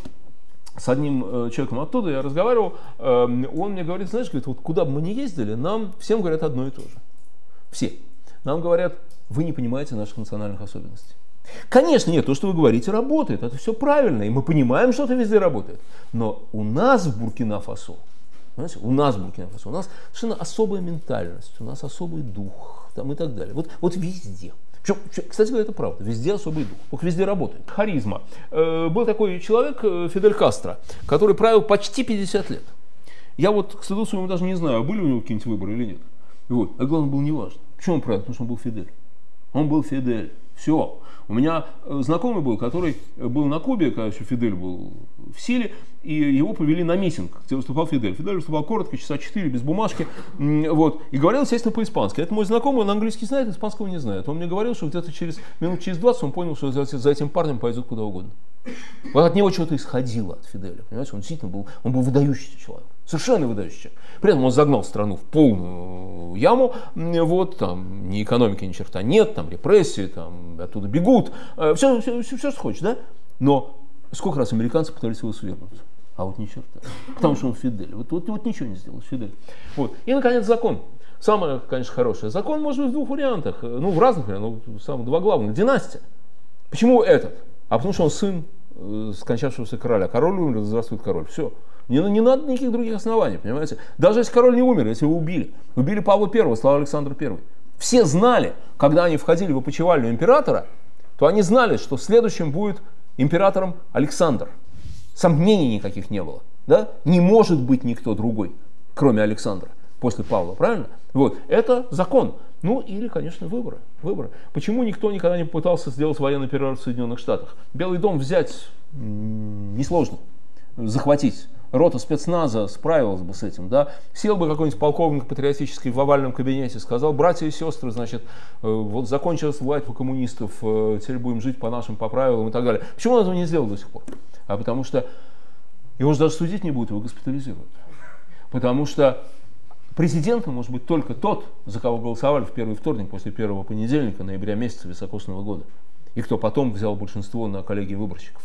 с одним человеком оттуда я разговаривал, он мне говорит, знаешь, говорит, вот куда бы мы ни ездили, нам всем говорят одно и то же. Все. Нам говорят, вы не понимаете наших национальных особенностей. Конечно, нет, то, что вы говорите, работает, это все правильно, и мы понимаем, что это везде работает. Но у нас в Буркина-Фасо, понимаете, у нас в Буркина-Фасо, у нас совершенно особая ментальность, у нас особый дух, там и так далее. Вот, вот везде. Причем, кстати говоря, это правда, везде особый дух, только везде работает. Харизма. Был такой человек, Фидель Кастро, который правил почти пятьдесят лет. Я вот, к стыду своему, даже не знаю, были у него какие-нибудь выборы или нет. Вот. А главное, было неважно. Почему он правил? Потому что он был Фидель. Он был Фидель. Все. У меня знакомый был, который был на Кубе, когда еще Фидель был в силе, и его повели на митинг, где выступал Фидель. Фидель выступал коротко, часа четыре, без бумажки, вот, и говорил, естественно, по-испански. Это мой знакомый, он английский знает, испанского не знает. Он мне говорил, что где-то через минут через двадцать он понял, что за этим парнем пойдет куда угодно. Вот от него что-то исходило, от Фиделя, понимаете, он действительно был, он был выдающийся человек. Совершенно выдающийся человек. При этом он загнал страну в полную яму, вот, там, ни экономики, ни черта нет, там, репрессии, там, оттуда бегут, все, все, все, все что хочешь, да? Но сколько раз американцы пытались его свергнуть, а вот ни черта, потому что он Фидель, вот, вот, вот ничего не сделал Фидель. Вот. И, наконец, закон. Самое, конечно, хорошее. Закон может быть в двух вариантах, ну, в разных вариантах, но самые два главных. Династия. Почему этот? А потому что он сын скончавшегося короля. Король умер, здравствует король. Все. Не, не надо никаких других оснований, понимаете? Даже если король не умер, если его убили. Убили Павла Первого, слава Александру Первому. Все знали, когда они входили в опочивальню императора, то они знали, что следующим будет императором Александр. сомнений никаких не было. Да? Не может быть никто другой, кроме Александра, после Павла, правильно? Вот. Это закон. Ну или, конечно, выборы. выборы. Почему никто никогда не попытался сделать военный переворот в Соединенных Штатах? Белый дом взять несложно, захватить. Рота спецназа справилась бы с этим, да, сел бы какой-нибудь полковник патриотический в овальном кабинете, сказал: братья и сестры, значит, вот закончилась власть у коммунистов, теперь будем жить по нашим, по правилам и так далее. Почему он этого не сделал до сих пор? А потому что его же даже судить не будут, его госпитализируют. Потому что президентом может быть только тот, за кого голосовали в первый вторник после первого понедельника ноября месяца високосного года, и кто потом взял большинство на коллегии выборщиков.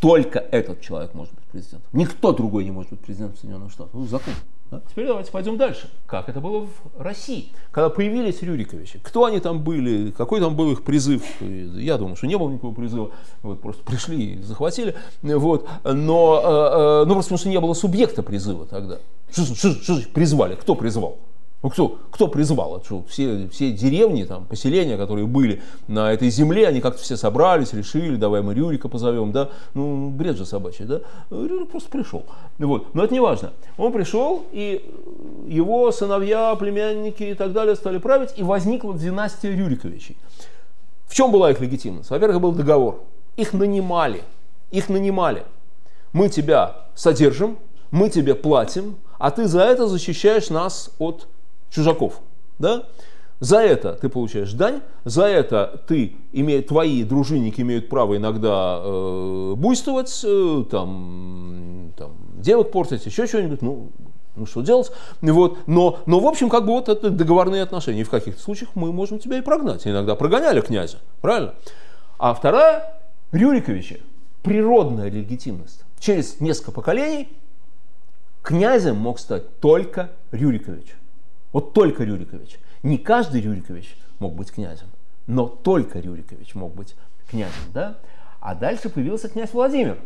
Только этот человек может быть президентом. Никто другой не может быть президентом Соединенных Штатов. Ну, закон. Да? Теперь давайте пойдем дальше. Как это было в России, когда появились Рюриковичи? Кто они там были? Какой там был их призыв? Я думаю, что не было никакого призыва. Вот, просто пришли и захватили. Вот. Но, ну, просто потому что не было субъекта призыва тогда. Что, что, что же призвали? Кто призвал? Ну, кто, кто призвал? Что, все, все деревни, там, поселения, которые были на этой земле, они как-то все собрались, решили: давай мы Рюрика позовем, да? Ну, бред же собачий, да? Рюрик просто пришел. Вот. Но это не важно. Он пришел, и его сыновья, племянники и так далее стали править, и возникла династия Рюриковичей. В чем была их легитимность? Во-первых, был договор. Их нанимали. Их нанимали. Мы тебя содержим, мы тебе платим, а ты за это защищаешь нас от чужаков, да? За это ты получаешь дань, за это ты, име, твои дружинники имеют право иногда э, буйствовать, э, там, там, девок портить, еще что-нибудь, ну, ну что делать? Вот. Но, но в общем, как бы вот это договорные отношения, и в каких-то случаях мы можем тебя и прогнать, иногда прогоняли князя, правильно? А вторая, Рюриковичи, природная легитимность. Через несколько поколений князем мог стать только Рюрикович. Вот только Рюрикович. Не каждый Рюрикович мог быть князем, но только Рюрикович мог быть князем, да? А дальше появился князь Владимир,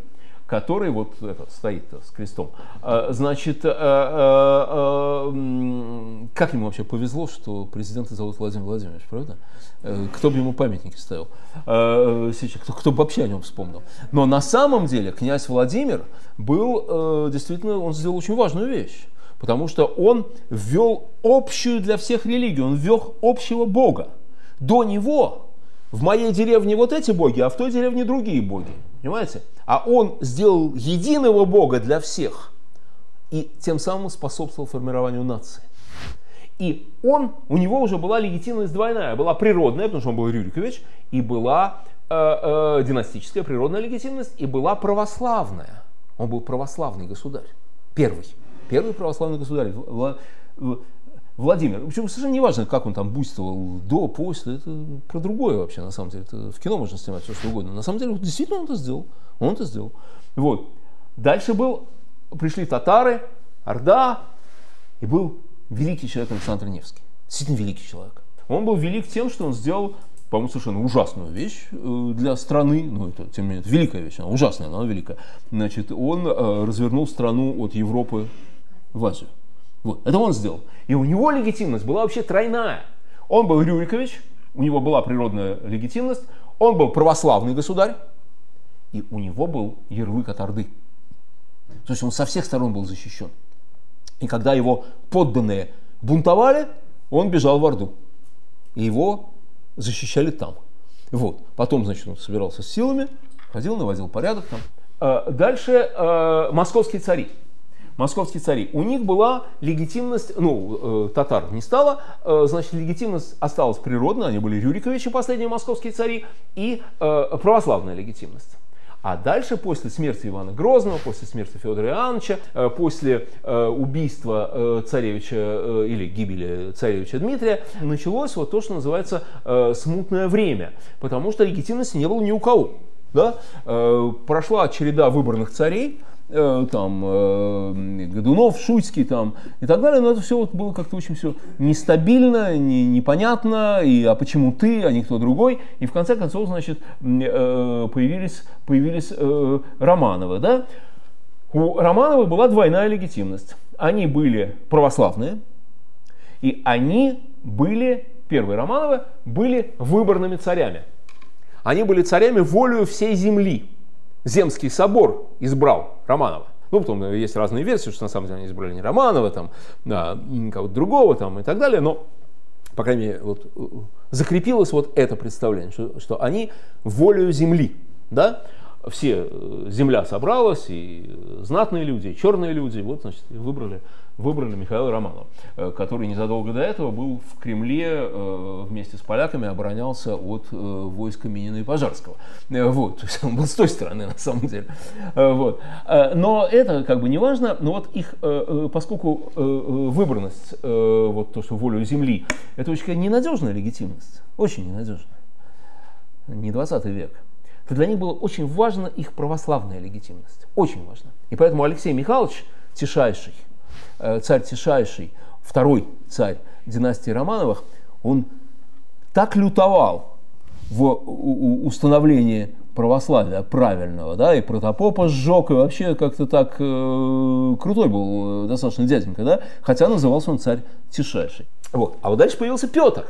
который вот это, стоит с крестом. Значит, э, э, э, как ему вообще повезло, что президента зовут Владимир Владимирович, правда? Кто бы ему памятники ставил? Сейчас, кто, кто бы вообще о нем вспомнил? Но на самом деле князь Владимир был, действительно, он сделал очень важную вещь. Потому что он ввел общую для всех религию, он ввел общего бога. До него в моей деревне вот эти боги, а в той деревне другие боги. Понимаете? А он сделал единого бога для всех и тем самым способствовал формированию нации. И он, у него уже была легитимность двойная. Была природная, потому что он был Рюрикович, и была э, э, династическая природная легитимность, и была православная. Он был православный государь. Первый. Первый православный государь Владимир. В общем, совершенно не важно, как он там буйствовал до, после. Это про другое вообще, на самом деле. Это в кино можно снимать все, что угодно. На самом деле, действительно, он это сделал. Он это сделал. Вот. Дальше был, пришли татары, орда, и был великий человек Александр Невский. Действительно великий человек. Он был велик тем, что он сделал, по-моему, совершенно ужасную вещь для страны, ну, это, тем не менее, это великая вещь, она ужасная, но она великая. Значит, он э, развернул страну от Европы в Азию. Вот, это он сделал. И у него легитимность была вообще тройная. Он был Рюрикович, у него была природная легитимность, он был православный государь, и у него был ярлык от Орды. То есть он со всех сторон был защищен. И когда его подданные бунтовали, он бежал в Орду. И его защищали там. Вот. Потом, значит, он собирался с силами, ходил, наводил порядок там. Дальше э, московские цари. Московские цари. У них была легитимность, ну, э, татар не стало, э, значит, легитимность осталась природная, они были Рюриковичи, последние московские цари, и э, православная легитимность. А дальше, после смерти Ивана Грозного, после смерти Федора Иоанновича, э, после э, убийства э, царевича э, или гибели царевича Дмитрия, началось вот то, что называется э, «смутное время», потому что легитимности не было ни у кого. Да? Э, прошла череда выборных царей, там, э, Годунов, Шуйский там, и так далее, но это все вот было как-то очень все нестабильно, не, непонятно, и а почему ты, а не кто другой, и в конце концов, значит, э, появились, появились э, Романовы, да? У Романовых была двойная легитимность. Они были православные, и они были, первые Романовы, были выборными царями. Они были царями волею всей земли. Земский собор избрал Романова. Ну, потом есть разные версии, что на самом деле они избрали не Романова, там, да, кого-то другого там, и так далее, но, по крайней мере, вот, закрепилось вот это представление, что, что они волею земли, да, все, земля собралась, и знатные люди, и черные люди, вот, значит, выбрали, выбрали Михаила Романова, который незадолго до этого был в Кремле вместе с поляками, оборонялся от войск Минина и Пожарского. Вот, он был с той стороны, на самом деле. Вот. Но это как бы не важно, но вот их, поскольку выбранность, вот то, что волю земли, это очень ненадежная легитимность, очень ненадежная, не двадцатый век. То для них была очень важна их православная легитимность. Очень важна. И поэтому Алексей Михайлович Тишайший, царь Тишайший, второй царь династии Романовых, он так лютовал в установлении православия правильного, да, и протопопа сжег, и вообще как-то так э, крутой был достаточно дяденька, да, хотя назывался он царь Тишайший. Вот. А вот дальше появился Петр.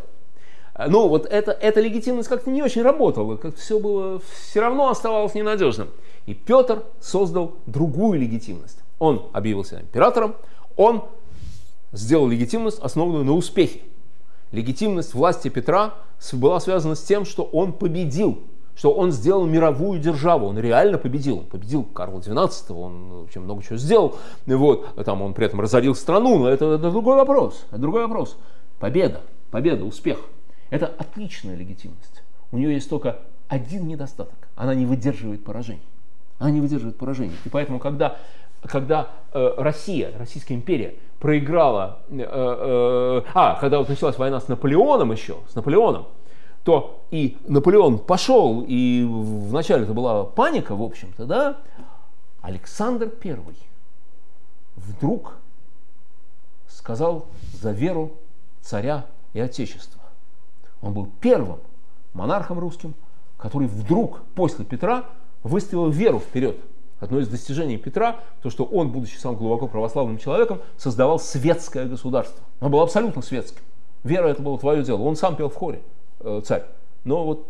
Ну, вот это, эта легитимность как-то не очень работала, как все было, все равно оставалось ненадежным. И Петр создал другую легитимность. Он объявился императором, он сделал легитимность, основанную на успехе. Легитимность власти Петра была связана с тем, что он победил, что он сделал мировую державу, он реально победил. Он победил Карла двенадцатого, он вообще много чего сделал, вот, там он при этом разорил страну, но это, это другой вопрос, это другой вопрос. Победа, победа, успех. Это отличная легитимность. У нее есть только один недостаток. Она не выдерживает поражений. Она не выдерживает поражений. И поэтому, когда, когда э, Россия, Российская империя проиграла... Э, э, а, когда вот началась война с Наполеоном еще, с Наполеоном, то и Наполеон пошел, и вначале это была паника, в общем-то, да? Александр Первый вдруг сказал за веру царя и отечества. Он был первым монархом русским, который вдруг после Петра выставил веру вперед. Одно из достижений Петра, то что он, будучи сам глубоко православным человеком, создавал светское государство. Он был абсолютно светским. Вера — это было твое дело. Он сам пел в хоре, э, царь. Но вот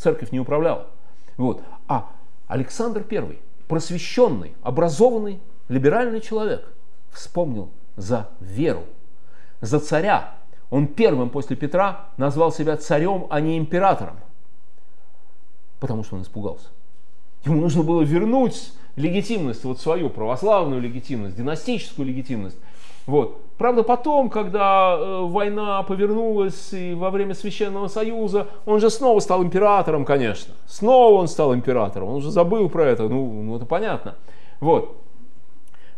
церковь не управляла. Вот. А Александр Первый, просвещенный, образованный, либеральный человек, вспомнил за веру, за царя. Он первым после Петра назвал себя царем, а не императором, потому что он испугался. Ему нужно было вернуть легитимность, вот свою православную легитимность, династическую легитимность. Вот. Правда, потом, когда война повернулась и во время Священного Союза, он же снова стал императором, конечно. Снова он стал императором, он уже забыл про это, ну, ну это понятно. Вот.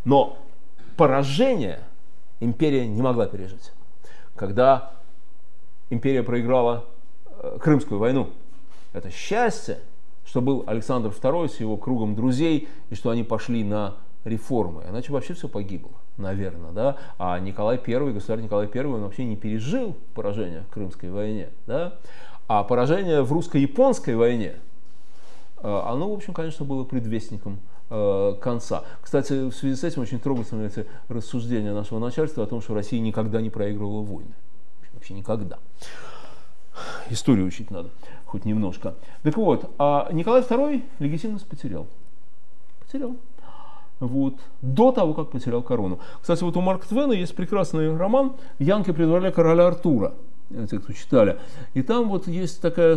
Но поражение империя не могла пережить. Когда империя проиграла Крымскую войну, это счастье, что был Александр Второй с его кругом друзей, и что они пошли на реформы. Иначе вообще все погибло, наверное. Да? А Николай Первый, государь Николай Первый, он вообще не пережил поражение в Крымской войне. Да? А поражение в русско-японской войне, оно, в общем, конечно, было предвестником конца. Кстати, в связи с этим очень трогательно эти рассуждения нашего начальства о том, что Россия никогда не проигрывала войны. Вообще никогда. Историю учить надо хоть немножко. Так вот, а Николай Второй легитимность потерял. Потерял. Вот. До того, как потерял корону. Кстати, вот у Марка Твена есть прекрасный роман «Янки при дворе короля Артура». Те, кто читали. И там вот есть такая,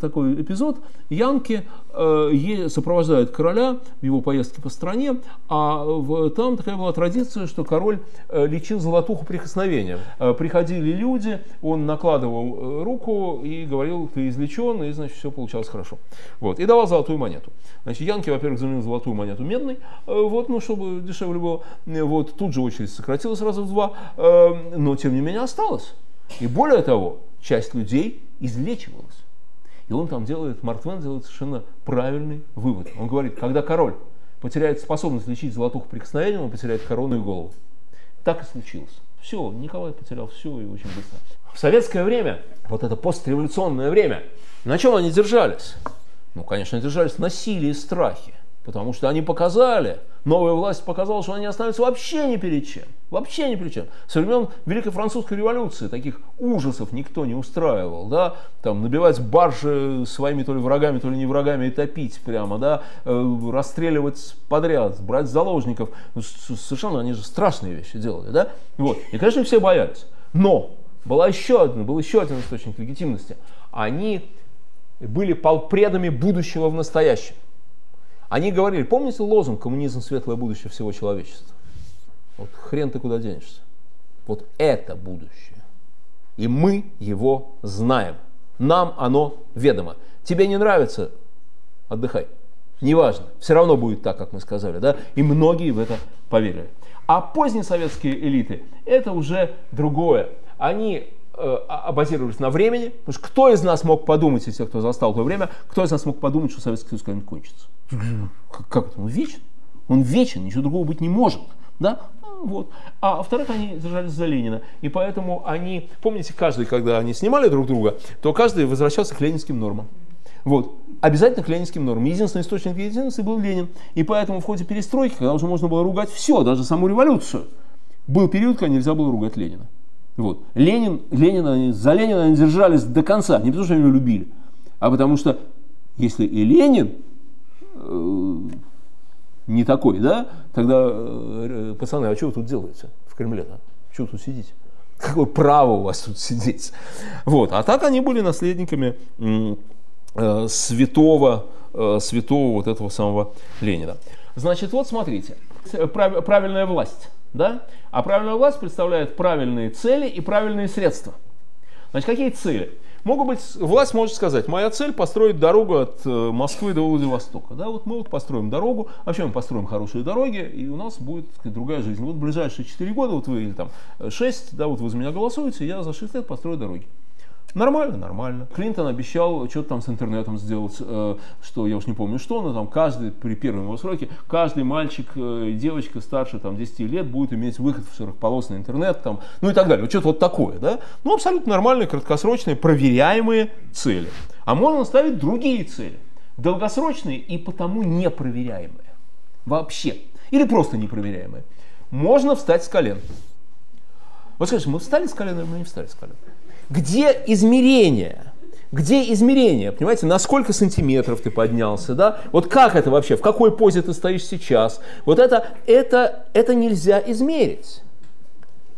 такой эпизод. Янки э, сопровождают короля в его поездке по стране, а в, там такая была традиция, что король э, лечил золотуху прикосновением. Э, приходили люди, он накладывал э, руку и говорил: ты излечен, и значит все получалось хорошо. Вот. И давал золотую монету. Значит, Янки, во-первых, заменил золотую монету медной, э, вот, ну, чтобы дешевле было. Вот. Тут же очередь сократилась раза в два, э, но тем не менее осталось. И более того, часть людей излечивалась. И он там делает, Марк Твен делает совершенно правильный вывод. Он говорит, когда король потеряет способность лечить золотуху прикосновением, он потеряет корону и голову. Так и случилось. Все, Николай потерял все и очень быстро. В советское время, вот это постреволюционное время, на чем они держались? Ну, конечно, держались на силе и страхе. Потому что они показали, новая власть показала, что она не остановится вообще ни перед чем. Вообще ни при чем. Со времен Великой Французской революции таких ужасов никто не устраивал. Да? Там, набивать баржи своими то ли врагами, то ли не врагами и топить прямо. Да? Э, расстреливать подряд, брать заложников. Ну, совершенно они же страшные вещи делали. Да? Вот. И, конечно, все боялись. Но была еще одна, был еще один источник легитимности. Они были полпредами будущего в настоящем. Они говорили, помните лозунг «Коммунизм – светлое будущее всего человечества»? Вот хрен ты куда денешься. Вот это будущее. И мы его знаем. Нам оно ведомо. Тебе не нравится? Отдыхай. Неважно. Все равно будет так, как мы сказали. Да? И многие в это поверили. А поздние советские элиты – это уже другое. Они э, базировались на времени. Потому что кто из нас мог подумать, из тех, кто застал то время, кто из нас мог подумать, что Советский Союз когда-нибудь кончится? Как это? Он вечен. Он вечен, ничего другого быть не может. Да? Вот. А во-вторых, они держались за Ленина. И поэтому они, помните, каждый, когда они снимали друг друга, то каждый возвращался к ленинским нормам. Вот. Обязательно к ленинским нормам. Единственный источник единственности был Ленин. И поэтому в ходе перестройки, когда уже можно было ругать все, даже саму революцию, был период, когда нельзя было ругать Ленина. Вот. Ленин, Ленина, за Ленина они держались до конца. Не потому, что они его любили, а потому что если и Ленин э, не такой, да, тогда, э, пацаны, а что вы тут делаете в Кремле-то? Что вы тут сидите? Какое право у вас тут сидеть? Вот. А так они были наследниками э, святого, э, святого вот этого самого Ленина. Значит, вот смотрите, прав, правильная власть. Да? А правильная власть представляет правильные цели и правильные средства. Значит, какие цели? Могут быть, власть может сказать, моя цель построить дорогу от Москвы до Владивостока. Да? Вот мы вот построим дорогу, вообще мы построим хорошие дороги, и у нас будет, так сказать, другая жизнь. Вот в ближайшие четыре года, вот вы или там шесть, да, вот вы за меня голосуете, я за шесть лет построю дороги. Нормально, нормально. Клинтон обещал что-то там с интернетом сделать, э, что я уж не помню что, но там каждый, при первом его сроке, каждый мальчик и э, девочка старше там, десяти лет будет иметь выход в широкополосный интернет, там, ну и так далее. Вот что-то вот такое, да? Ну, абсолютно нормальные, краткосрочные, проверяемые цели. А можно ставить другие цели. Долгосрочные и потому непроверяемые. Вообще. Или просто непроверяемые. Можно встать с колен. Вот скажите, мы встали с колен или мы не встали с колен? Где измерение? Где измерение? Понимаете, на сколько сантиметров ты поднялся, да? Вот как это вообще? В какой позе ты стоишь сейчас? Вот это, это, это нельзя измерить.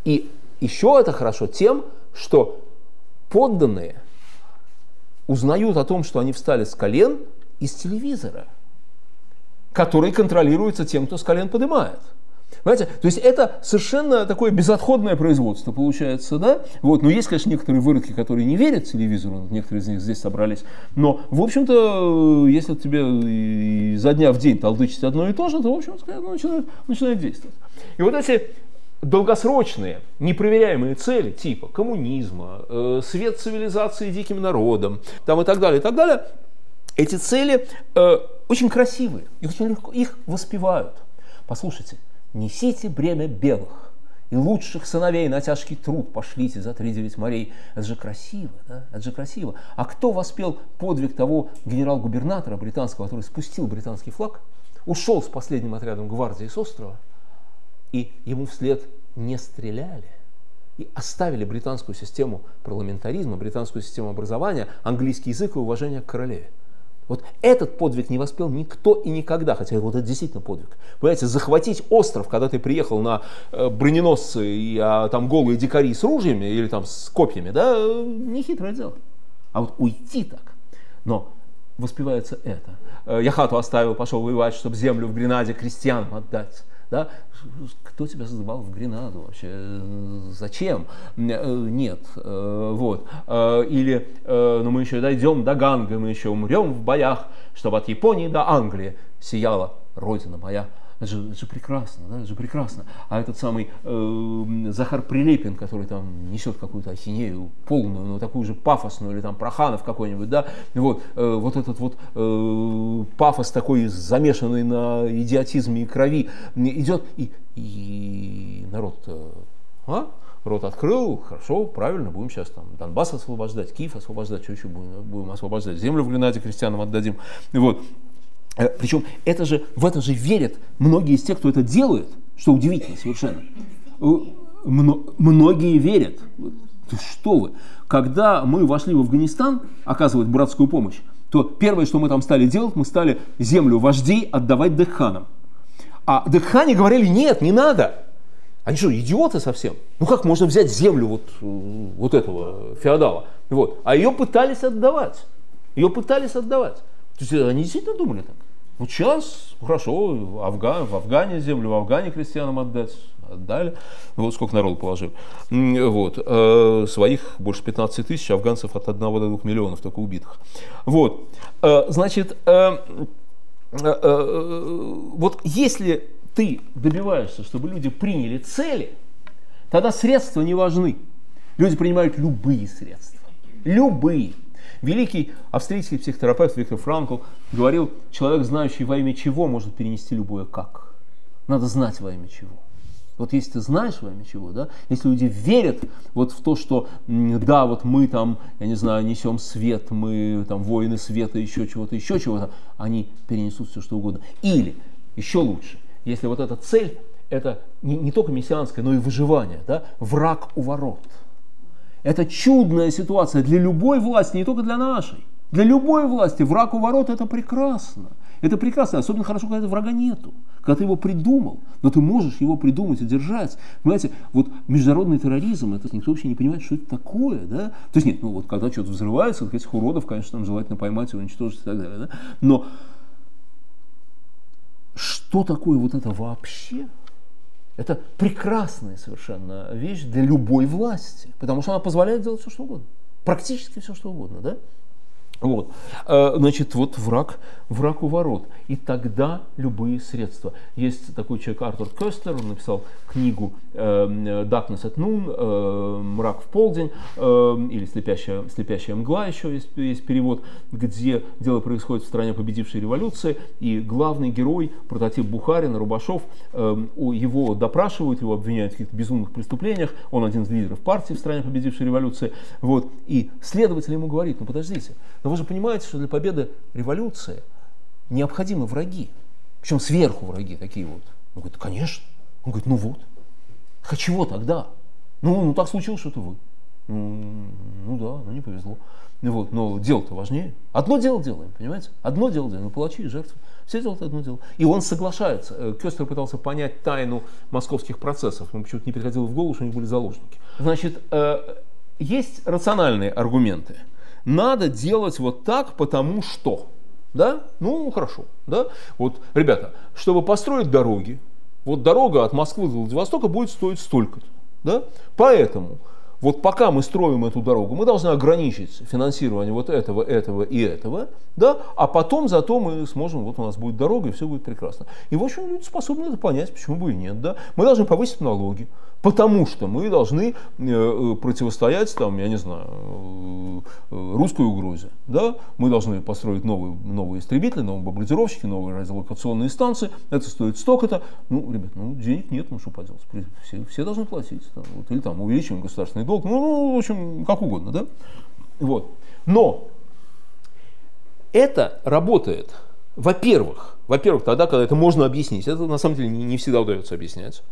И еще это хорошо тем, что подданные узнают о том, что они встали с колен из телевизора, который контролируется тем, кто с колен поднимает. Понимаете? То есть это совершенно такое безотходное производство получается, да? Вот. Но есть, конечно, некоторые выродки, которые не верят телевизору, некоторые из них здесь собрались, но, в общем-то, если тебе изо дня в день толдычить одно и то же, то, в общем-то, начинает, начинает действовать. И вот эти долгосрочные, непроверяемые цели типа коммунизма, э, свет цивилизации диким народом, там и так далее, и так далее, эти цели э, очень красивые, их очень легко, их воспевают. Послушайте. Несите бремя белых, и лучших сыновей на тяжкий труд пошлите за три девять морей. Это же красиво, да? Это же красиво. А кто воспел подвиг того генерал-губернатора британского, который спустил британский флаг, ушел с последним отрядом гвардии с острова, и ему вслед не стреляли, и оставили британскую систему парламентаризма, британскую систему образования, английский язык и уважение к королеве? Вот этот подвиг не воспел никто и никогда, хотя вот это действительно подвиг. Понимаете, захватить остров, когда ты приехал на броненосцы, и а, там голые дикари с ружьями или там с копьями, да, нехитрое дело. А вот уйти так, но воспевается это. Я хату оставил, пошел воевать, чтобы землю в Гренаде крестьянам отдать. Да? Кто тебя задавал в Гренаду вообще? Зачем? Нет. Вот. Или, ну мы еще дойдем до Ганга, мы еще умрем в боях, чтобы от Японии до Англии сияла Родина моя. Это же, это же прекрасно, да? Это же прекрасно. А этот самый э, Захар Прилепин, который там несет какую-то ахинею полную, но такую же пафосную, или там Проханов какой-нибудь, да, вот, э, вот этот вот э, пафос такой, замешанный на идиотизме и крови, идет, и, и народ, э, а? Рот открыл, хорошо, правильно, будем сейчас там Донбасс освобождать, Киев освобождать, что еще будем, будем освобождать, землю в Гренаде крестьянам отдадим, вот. Причем это же, в это же верят многие из тех, кто это делает, что удивительно совершенно. Многие верят. Что вы? Когда мы вошли в Афганистан оказывать братскую помощь, то первое, что мы там стали делать, мы стали землю вождей отдавать декханам. А декхане говорили: нет, не надо. Они что, идиоты совсем? Ну как можно взять землю вот, вот этого феодала? Вот. А ее пытались отдавать. Ее пытались отдавать. То есть они действительно думали так. Вот сейчас, хорошо, Афган, в Афгане землю, в Афгане крестьянам отдать. Отдали. Вот сколько народу положили. Вот. Э, своих больше пятнадцати тысяч, афганцев от одного до двух миллионов только убитых. Вот. Э, значит, э, э, э, вот если ты добиваешься, чтобы люди приняли цели, тогда средства не важны. Люди принимают любые средства. Любые. Великий австрийский психотерапевт Виктор Франкл говорил: человек, знающий во имя чего, может перенести любое как. Надо знать во имя чего. Вот если ты знаешь во имя чего, да, если люди верят вот в то, что да, вот мы там, я не знаю, несем свет, мы там воины света, еще чего-то, еще чего-то, они перенесут все, что угодно. Или, еще лучше, если вот эта цель, это не, не только мессианское, но и выживание, да, враг у ворот. Это чудная ситуация для любой власти, не только для нашей. Для любой власти враг у ворот — это прекрасно. Это прекрасно, особенно хорошо, когда врага нету, когда ты его придумал, но ты можешь его придумать и держать. Понимаете, вот международный терроризм, это никто вообще не понимает, что это такое, да? То есть нет, ну вот когда что-то взрывается, вот этих уродов, конечно, там желательно поймать и уничтожить и так далее, да? Но что такое вот это вообще? Это прекрасная совершенно вещь для любой власти, потому что она позволяет делать все, что угодно, практически все, что угодно, да? Вот, значит, вот враг, враг у ворот, и тогда любые средства. Есть такой человек Артур Кёстлер, он написал книгу «Darkness at Noon», «Мрак в полдень», или «Слепящая, слепящая мгла», еще есть, есть перевод, где дело происходит в стране победившей революции, и главный герой, прототип Бухарина, Рубашов, его допрашивают, его обвиняют в каких-то безумных преступлениях, он один из лидеров партии в стране победившей революции, вот, и следователь ему говорит: ну подождите, но вы же понимаете, что для победы революции необходимы враги. Причем сверху враги такие вот. Он говорит: конечно. Он говорит: ну вот. А чего тогда? Ну, ну так случилось, что это вы. Ну, ну да, ну не повезло. Вот, но дело-то важнее. Одно дело делаем, понимаете? Одно дело делаем. Ну, палачи и жертвы. Все делают одно дело. И он соглашается. Кёстлер пытался понять тайну московских процессов. Ему почему-то не приходило в голову, что у них были заложники. Значит, есть рациональные аргументы. Надо делать вот так, потому что, да, ну хорошо, да, вот, ребята, чтобы построить дороги, вот дорога от Москвы до Владивостока будет стоить столько-то, да, поэтому вот пока мы строим эту дорогу, мы должны ограничить финансирование вот этого, этого и этого, да, а потом зато мы сможем, вот у нас будет дорога и все будет прекрасно. И в общем люди способны это понять, почему бы и нет, да, мы должны повысить налоги, потому что мы должны э, противостоять, там, я не знаю, э, русской угрозе, да, мы должны построить новые, новые истребители, новые бомбардировщики, новые радиолокационные станции, это стоит столько-то. Ну, ребят, ну денег нет, ну что поделать, все, все должны платить, там, вот, или там увеличиваем государственный долг, ну, ну, в общем, как угодно, да, вот. Но это работает, во-первых, во-первых, тогда, когда это можно объяснить, это на самом деле не, не всегда удается объяснять.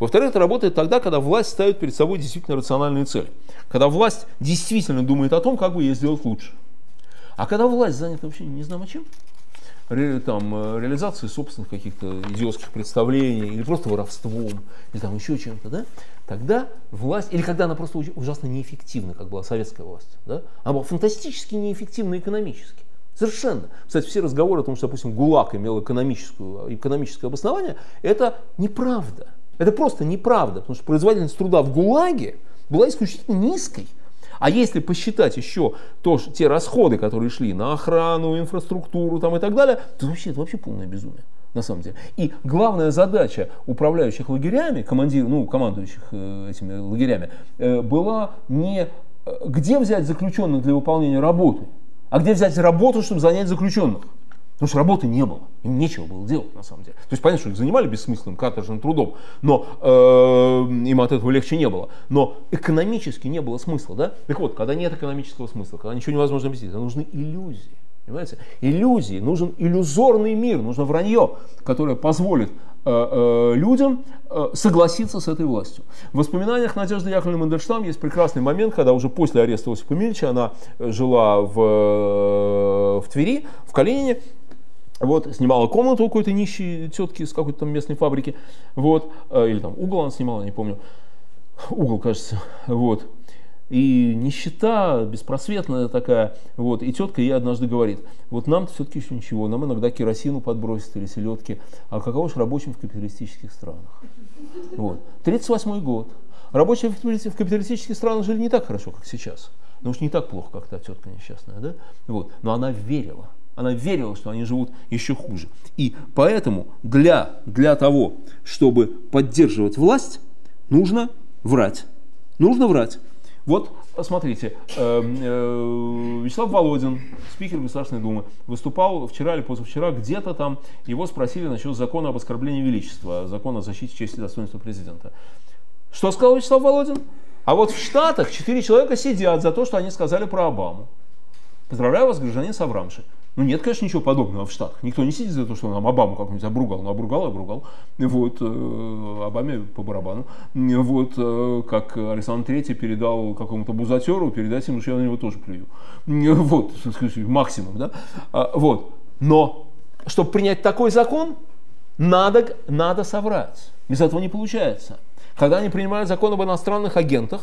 Во-вторых, это работает тогда, когда власть ставит перед собой действительно рациональные цели, когда власть действительно думает о том, как бы ее сделать лучше. А когда власть занята вообще не знамо чем, ре, там, реализацией собственных каких-то идиотских представлений, или просто воровством, или там еще чем-то, да, тогда власть, или когда она просто ужасно неэффективна, как была советская власть, да, она была фантастически неэффективна экономически. Совершенно. Кстати, все разговоры о том, что, допустим, ГУЛАГ имел экономическую, экономическое обоснование, это неправда. Это просто неправда, потому что производительность труда в ГУЛАГе была исключительно низкой. А если посчитать еще то, те расходы, которые шли на охрану, инфраструктуру там, и так далее, то вообще, это вообще полное безумие, на самом деле. И главная задача управляющих лагерями, командир, ну, командующих э, этими лагерями, э, была не э, где взять заключенных для выполнения работы, а где взять работу, чтобы занять заключенных. Потому что работы не было, им нечего было делать на самом деле. То есть понятно, что их занимали бессмысленным каторжным трудом, но э, им от этого легче не было. Но экономически не было смысла, да? Так вот, когда нет экономического смысла, когда ничего невозможно объяснить, нужны иллюзии. Понимаете? Иллюзии, нужен иллюзорный мир, нужно вранье, которое позволит э, э, людям э, согласиться с этой властью. В воспоминаниях Надежды Яковлевны Мандельштам есть прекрасный момент, когда уже после ареста Осипа Мильча она жила в, в Твери, в Калинине, вот, снимала комнату у какой-то нищей тетки с какой-то там местной фабрики, вот, э, или там угол она снимала, не помню, угол, кажется, вот. И нищета беспросветная такая, вот, и тетка ей однажды говорит: вот нам-то все-таки еще ничего, нам иногда керосину подбросят или селедки, а каково же рабочим в капиталистических странах? Вот. тридцать восьмой год. Рабочие в капиталистических странах жили не так хорошо, как сейчас, но уж не так плохо, как та тетка несчастная, да? Вот. Но она верила, она верила, что они живут еще хуже. И поэтому для, для того, чтобы поддерживать власть, нужно врать, нужно врать. Вот, смотрите, Вячеслав Володин, спикер Государственной Думы, выступал вчера или позавчера где-то там, его спросили насчет закона об оскорблении величества, закона о защите чести и достоинства президента. Что сказал Вячеслав Володин? А вот в Штатах четыре человека сидят за то, что они сказали про Обаму. Поздравляю вас, гражданин Саврамши. Ну нет, конечно, ничего подобного в Штатах. Никто не сидит за то, что он там Обаму как-нибудь обругал. Ну, обругал и обругал. Вот, Обаме по барабану. Вот, как Александр Третий передал какому-то бузатеру, передать ему, что я на него тоже плюю. Вот, максимум, да? Вот. Но, чтобы принять такой закон, надо, надо соврать. Без этого не получается. Когда они принимают закон об иностранных агентах,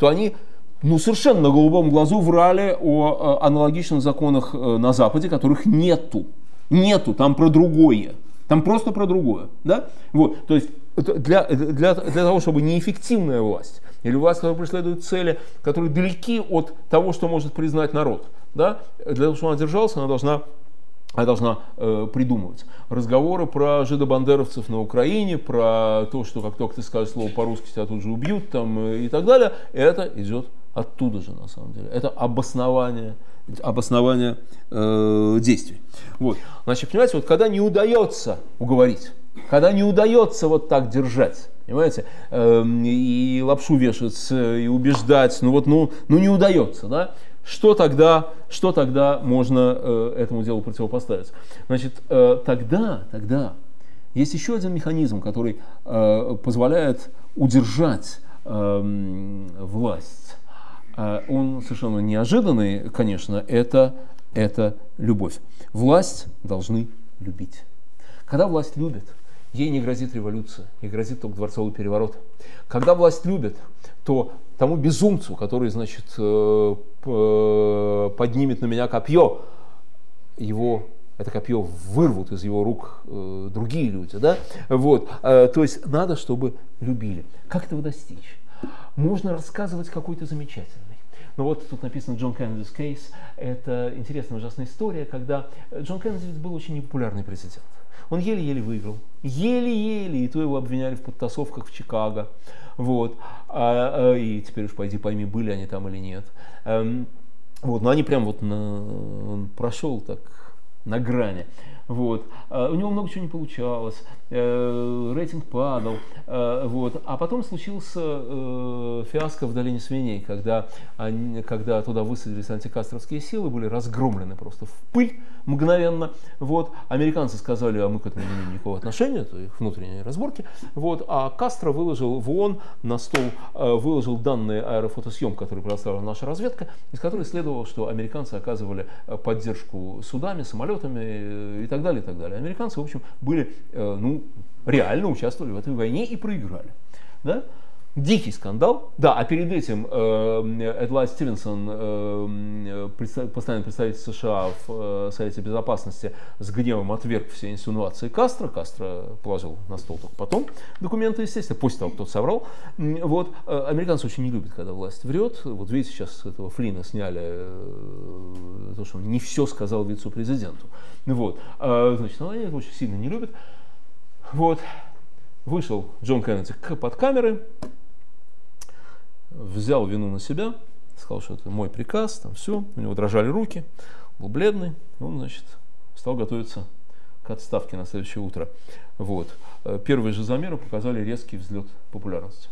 то они... ну, совершенно на голубом глазу врали о аналогичных законах на Западе, которых нету. Нету, там про другое. Там просто про другое. Да? Вот. То есть для, для, для того, чтобы неэффективная власть, или власть, которая преследует цели, которые далеки от того, что может признать народ, да? Для того, чтобы она держалась, она должна... Она должна э, придумывать. Разговоры про жидобандеровцев на Украине, про то, что как только ты скажешь слово по-русски, тебя тут же убьют, там, э, и так далее, это идет оттуда же, на самом деле. Это обоснование, обоснование э, действий. Вот. Значит, понимаете, вот когда не удается уговорить, когда не удается вот так держать, понимаете, э, и лапшу вешать, и убеждать, ну вот, ну, ну не удается, да? Что тогда, что тогда можно э, этому делу противопоставить? Значит, э, тогда, тогда есть еще один механизм, который э, позволяет удержать э, власть. Э, он совершенно неожиданный, конечно, это, это любовь. Власть должны любить. Когда власть любит, ей не грозит революция, ей грозит только дворцовый переворот. Когда власть любит, то тому безумцу, который, значит, поднимет на меня копье, его, это копье вырвут из его рук другие люди, да? Вот. То есть надо, чтобы любили. Как этого достичь? Можно рассказывать какой-то замечательный. Ну вот тут написано Джон Кеннеди's Case. Это интересная ужасная история, когда Джон Кеннеди был очень непопулярный президент. Он еле-еле выиграл, еле-еле, и то его обвиняли в подтасовках в Чикаго, вот, а, а, и теперь уж пойди пойми, были они там или нет, эм, вот, но они прям вот, на, он прошел так на грани, вот, а, у него много чего не получалось, э, рейтинг падал, э, вот, а потом случился э, фиаско в долине свиней, когда, они, когда туда высадились антикастровские силы, были разгромлены просто в пыль, мгновенно, вот, американцы сказали, а мы к этому не имеем никакого отношения, это их внутренние разборки, вот, а Кастро выложил в ООН на стол, э, выложил данные аэрофотосъем, которые предоставила наша разведка, из которой следовало, что американцы оказывали поддержку судами, самолетами и так далее, и так далее. Американцы, в общем, были, э, ну, реально участвовали в этой войне и проиграли, да? Дикий скандал, да, а перед этим Эдлай э, Стивенсон, э, представ, постоянный представитель США в э, Совете Безопасности, с гневом отверг все инсинуации Кастро, Кастро положил на стол только потом документы, естественно, после того, кто-то соврал, вот, э, американцы очень не любят, когда власть врет, вот видите, сейчас с этого Флина сняли э, то, что он не все сказал вице-президенту, вот, э, значит, они это очень сильно не любят, вот, вышел Джон Кеннеди под камеры, взял вину на себя, сказал, что это мой приказ, там все, у него дрожали руки, был бледный, он, значит, стал готовиться к отставке на следующее утро. Вот. Первые же замеры показали резкий взлет популярности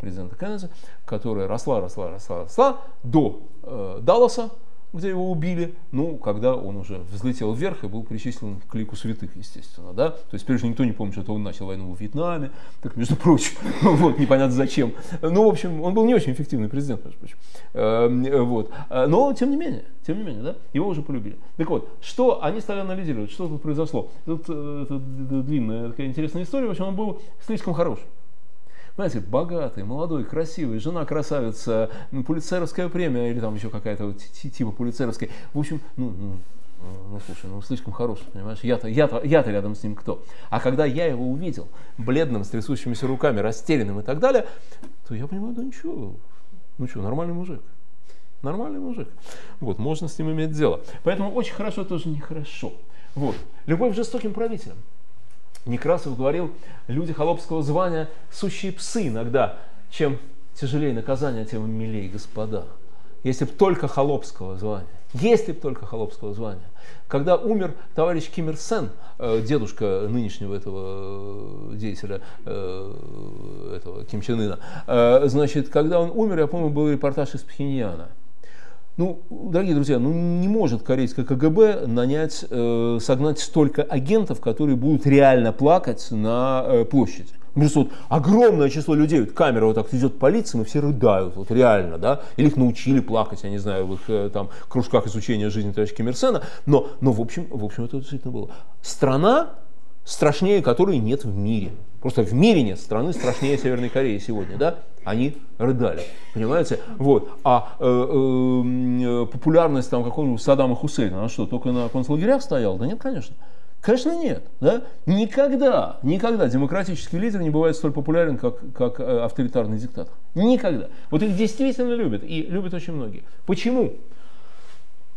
президента Кеннеди, которая росла, росла, росла, росла до э, Далласа, где его убили, ну, когда он уже взлетел вверх и был причислен к лику святых, естественно, да, то есть прежде никто не помнит, что это он начал войну в Вьетнаме, так, между прочим, вот, непонятно зачем, ну, в общем, он был не очень эффективный президент, между прочим, вот, но, тем не менее, тем не менее, да, его уже полюбили. Так вот, что они стали анализировать, что тут произошло, тут длинная такая интересная история, в общем, он был слишком хорош. Знаете, богатый, молодой, красивый, жена красавица, ну, пулитцеровская премия или там еще какая-то вот, типа пулитцеровская. В общем, ну, ну, ну слушай, ну слишком хороший, понимаешь? Я-то, я-то, я-то рядом с ним кто? А когда я его увидел, бледным, с трясущимися руками, растерянным и так далее, то я понимаю, да ничего, ну что, нормальный мужик. Нормальный мужик. Вот, можно с ним иметь дело. Поэтому очень хорошо тоже нехорошо. Вот. Любовь к жестоким правителям. Некрасов говорил, люди холопского звания сущие псы иногда. Чем тяжелее наказание, тем милее, господа. Если б только холопского звания. Если б только холопского звания. Когда умер товарищ Ким Ир Сен, дедушка нынешнего этого деятеля, этого Ким Чен Ына, значит, когда он умер, я помню, был репортаж из Пхеньяна. Ну, дорогие друзья, ну не может корейское КГБ нанять, э, согнать столько агентов, которые будут реально плакать на э, площади. Просто вот огромное число людей, вот камера вот так идет по лицам, и все рыдают, вот реально, да, или их научили плакать, я не знаю, в их э, там кружках изучения жизни товарища Ким Ир Сена, но, но в общем, в общем, это действительно было. Страна, страшнее которой нет в мире. Просто в мире нет страны страшнее Северной Кореи сегодня, да? Они рыдали, понимаете? Вот. А э, э, популярность там какого-нибудь Саддама Хусейна, она что, только на концлагерях стояла? Да нет, конечно. Конечно, нет. Да? Никогда, никогда демократический лидер не бывает столь популярен, как, как авторитарный диктатор. Никогда. Вот их действительно любят, и любят очень многие. Почему?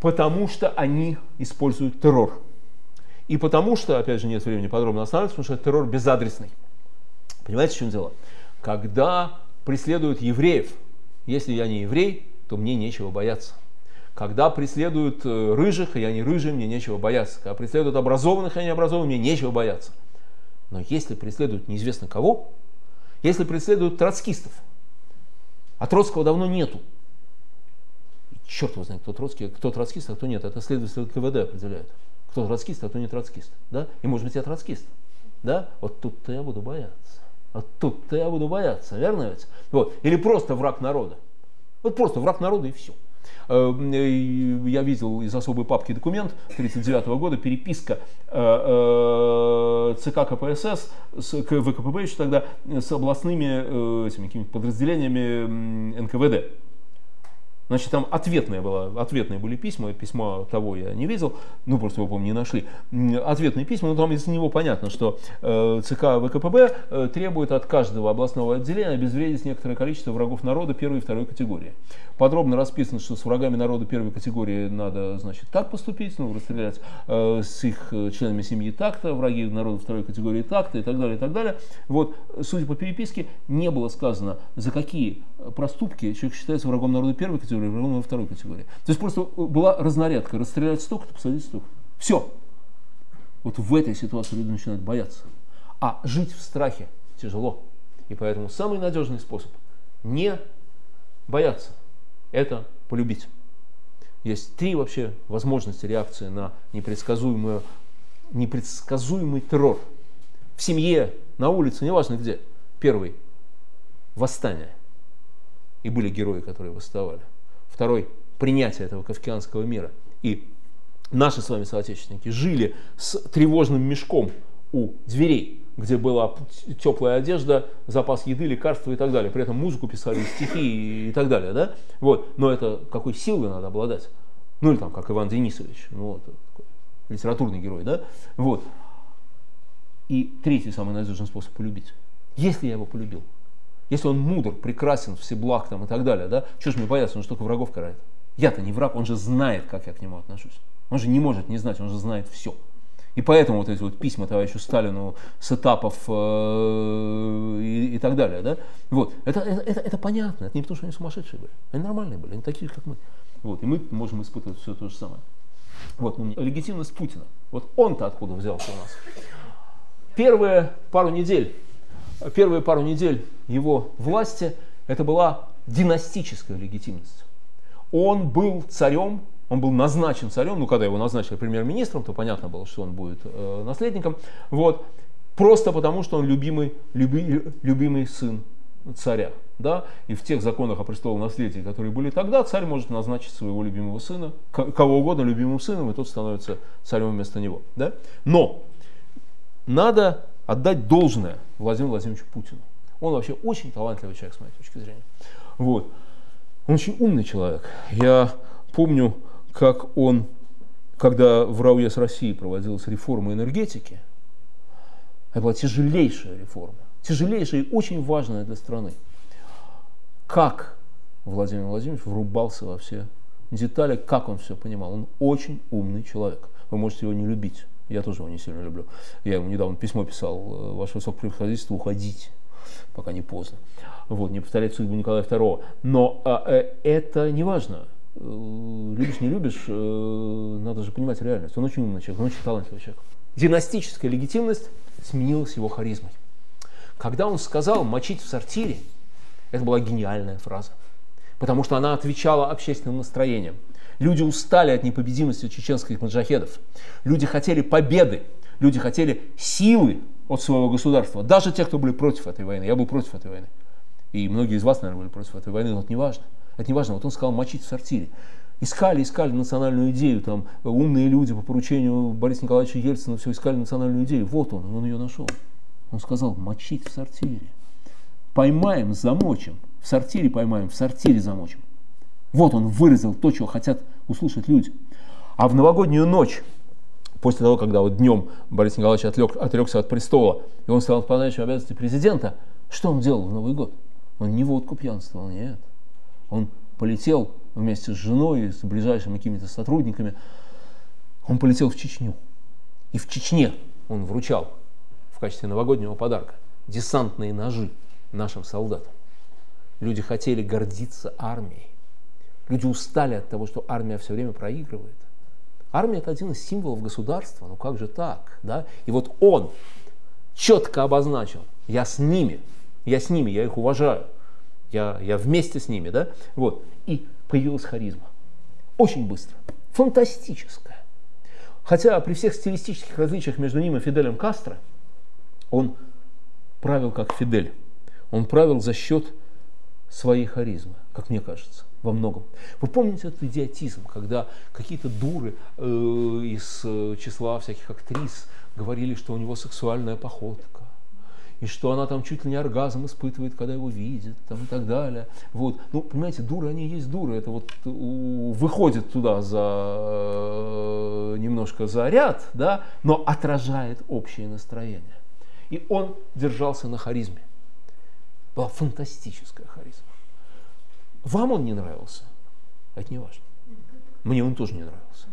Потому что они используют террор. И потому что, опять же, нет времени подробно останавливаться, потому что террор безадресный. Понимаете, в чем дело? Когда преследуют евреев, если я не еврей, то мне нечего бояться. Когда преследуют рыжих, и я не рыжий, мне нечего бояться. Когда преследуют образованных, и я не образованных, мне нечего бояться. Но если преследуют неизвестно кого, если преследуют троцкистов, а Троцкого давно нету. Черт его знает, кто Троцкий, кто троцкист, а кто нет. Это следователи НКВД определяют. Кто троцкист, а кто не троцкист. Да? И может быть я троцкист. Да? Вот тут-то я буду бояться. Вот тут-то я буду бояться, верно ведь? Вот. Или просто враг народа. Вот просто враг народа и все. Я видел из особой папки документ тысяча девятьсот тридцать девятого года, переписка ЦК КПСС, ВКПБ еще тогда, с областными этими, какими-то подразделениями НКВД. Значит, там ответные, было, ответные были письма, письма того я не видел, ну просто его, помню, не нашли. Ответные письма, но там из него понятно, что э, ЦК ВКПБ э, требует от каждого областного отделения обезвредить некоторое количество врагов народа первой и второй категории. Подробно расписано, что с врагами народа первой категории надо, значит, так поступить, ну, расстрелять э, с их членами семьи так-то, враги народа второй категории так-то и так далее, и так далее. Вот, судя по переписке, не было сказано, за какие проступки человек считается врагом народа первой категории, во второй категории. То есть просто была разнарядка. Расстрелять столько-то, посадить столько. Все. Вот в этой ситуации люди начинают бояться. А жить в страхе тяжело. И поэтому самый надежный способ не бояться — это полюбить. Есть три вообще возможности реакции на непредсказуемую, непредсказуемый террор. В семье, на улице, неважно где. Первый — восстание. И были герои, которые восставали. Второй — принятие этого кавказского мира. И наши с вами соотечественники жили с тревожным мешком у дверей, где была теплая одежда, запас еды, лекарства и так далее. При этом музыку писали, стихи и так далее. Да? Вот. Но это какой силой надо обладать? Ну или там, как Иван Денисович, ну, вот, такой литературный герой. Да? Вот. И третий, самый надежный способ — полюбить. Если я его полюбил, если он мудр, прекрасен, всеблаг там и так далее, да, чего ж мне бояться, он же только врагов карает. Я-то не враг, он же знает, как я к нему отношусь. Он же не может не знать, он же знает все. И поэтому вот эти вот письма товарищу Сталину с этапов э, и, и так далее, да, вот, это, это, это, это понятно, это не потому, что они сумасшедшие были, они нормальные были, они такие же, как мы. Вот, и мы можем испытывать все то же самое. Вот, ну, легитимность Путина, вот он-то откуда взялся у нас? Первые пару недель Первые пару недель его власти это была династическая легитимность. Он был царем Он был назначен царем, ну когда его назначили премьер-министром, то понятно было, что он будет э, наследником. Вот. Просто потому, что он любимый, люби, любимый сын царя. Да? И в тех законах о престолонаследии, которые были тогда, царь может назначить своего любимого сына, кого угодно любимым сыном, и тот становится царем вместо него. Да? Но надо отдать должное Владимиру Владимировичу Путину. Он вообще очень талантливый человек, с моей точки зрения. Вот. Он очень умный человек. Я помню, как он, когда в РАО ЕЭС России проводилась реформа энергетики, это была тяжелейшая реформа, тяжелейшая и очень важная для страны. Как Владимир Владимирович врубался во все детали, как он все понимал. Он очень умный человек. Вы можете его не любить. Я тоже его не сильно люблю. Я ему недавно письмо писал: «Ваше высокопревосходительство, уходите, пока не поздно. Вот, не повторять судьбу Николая второго». Но а, это не важно. Любишь, не любишь, надо же понимать реальность. Он очень умный человек, он очень талантливый человек. Династическая легитимность сменилась его харизмой. Когда он сказал «мочить в сортире», это была гениальная фраза, потому что она отвечала общественным настроениям. Люди устали от непобедимости чеченских моджахедов. Люди хотели победы, люди хотели силы от своего государства. Даже те, кто были против этой войны. Я был против этой войны. И многие из вас, наверное, были против этой войны, но это не важно. Это не важно. Вот он сказал «мочить в сортире». Искали, искали национальную идею. Там умные люди по поручению Бориса Николаевича Ельцина все искали национальную идею. Вот он, он ее нашел. Он сказал «мочить в сортире». Поймаем, замочим. В сортире поймаем, в сортире замочим. Вот он выразил то, чего хотят услышать люди. А в новогоднюю ночь, после того, когда вот днем Борис Николаевич отлег, отрекся от престола, и он стал исполняющим обязанности президента, что он делал в Новый год? Он не водку пьянствовал, нет. Он полетел вместе с женой, с ближайшими какими-то сотрудниками. Он полетел в Чечню. И в Чечне он вручал в качестве новогоднего подарка десантные ножи нашим солдатам. Люди хотели гордиться армией. Люди устали от того, что армия все время проигрывает. Армия – это один из символов государства. Ну как же так? Да? И вот он четко обозначил: я с ними, я с ними, я их уважаю. Я, я вместе с ними, да? Вот. И появилась харизма. Очень быстро. Фантастическая. Хотя при всех стилистических различиях между ним и Фиделем Кастро, он правил как Фидель. Он правил за счет своей харизмы, как мне кажется, во многом. Вы помните этот идиотизм, когда какие-то дуры э, из э, числа всяких актрис говорили, что у него сексуальная походка, и что она там чуть ли не оргазм испытывает, когда его видит, там, и так далее. Вот. Ну, понимаете, дуры, они есть дуры. Это вот у, выходит туда за, э, немножко за ряд, да, но отражает общее настроение. И он держался на харизме. Была фантастическая харизма. Вам он не нравился? Это не важно. Мне он тоже не нравился.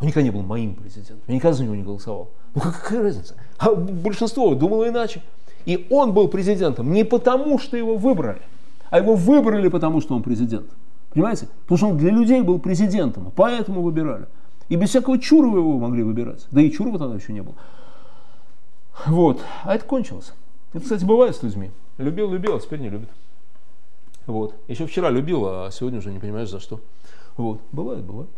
Он никогда не был моим президентом. Я никогда за него не голосовал. Ну какая разница? А большинство думало иначе. И он был президентом не потому, что его выбрали, а его выбрали потому, что он президент. Понимаете? Потому что он для людей был президентом, поэтому выбирали. И без всякого Чурова его могли выбирать. Да и Чурова тогда еще не было. Вот. А это кончилось. Это, кстати, бывает с людьми. Любил, любил, а теперь не любит. Вот. Еще вчера любил, а сегодня уже не понимаешь за что. Вот. Бывает, бывает.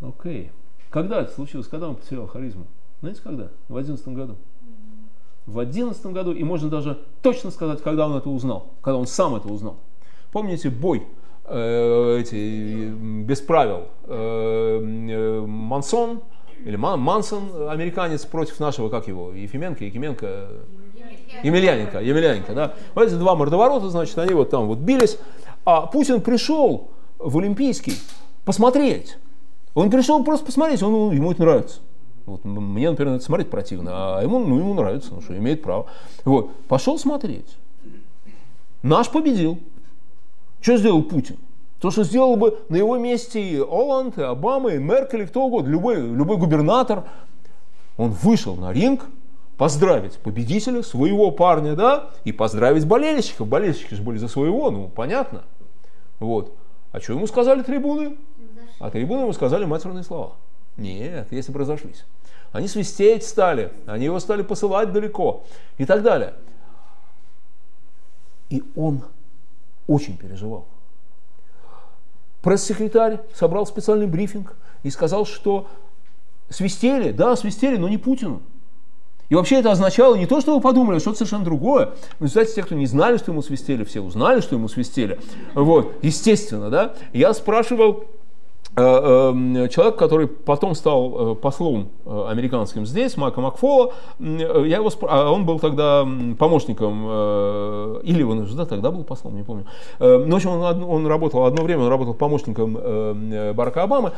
Окей. Когда это случилось? Когда он потерял харизму? Знаете, когда? В одиннадцатом году. В одиннадцатом году, и можно даже точно сказать, когда он это узнал. Когда он сам это узнал. Помните бой э, эти, без правил? Э, э, Мансон, или Ман, Мансон, американец, против нашего, как его, Ефименко, Якименко... Емельяненко, Емельяненко, да. Вот эти два мордоворота, значит, они вот там вот бились. А Путин пришел в Олимпийский посмотреть. Он пришел просто посмотреть, он, ему это нравится. Вот, мне, например, это смотреть противно, а ему, ну, ему нравится, ну что, имеет право. Вот, пошел смотреть. Наш победил. Что сделал Путин? То, что сделал бы на его месте и Оланд, и Обама, и Меркель, и кто угодно, любой, любой губернатор. Он вышел на ринг поздравить победителя, своего парня, да, и поздравить болельщиков. Болельщики же были за своего, ну, понятно. Вот. А что ему сказали трибуны? А трибуны ему сказали матерные слова. Нет, если бы разошлись. Они свистеть стали, они его стали посылать далеко и так далее. И он очень переживал. пресс-секретарь собрал специальный брифинг и сказал, что свистели, да, свистели, но не Путину. И вообще это означало не то, что вы подумали, а что-то совершенно другое. Но, кстати, те, кто не знали, что ему свистели, все узнали, что ему свистели. Вот, естественно, да. Я спрашивал э, э, человека, который потом стал э, послом э, американским здесь, Мака Макфола. Э, я его спр... а он был тогда помощником, э, или он уже да, тогда был послом, не помню. Э, но, в общем, он, он работал одно время, он работал помощником э, Барака Обамы.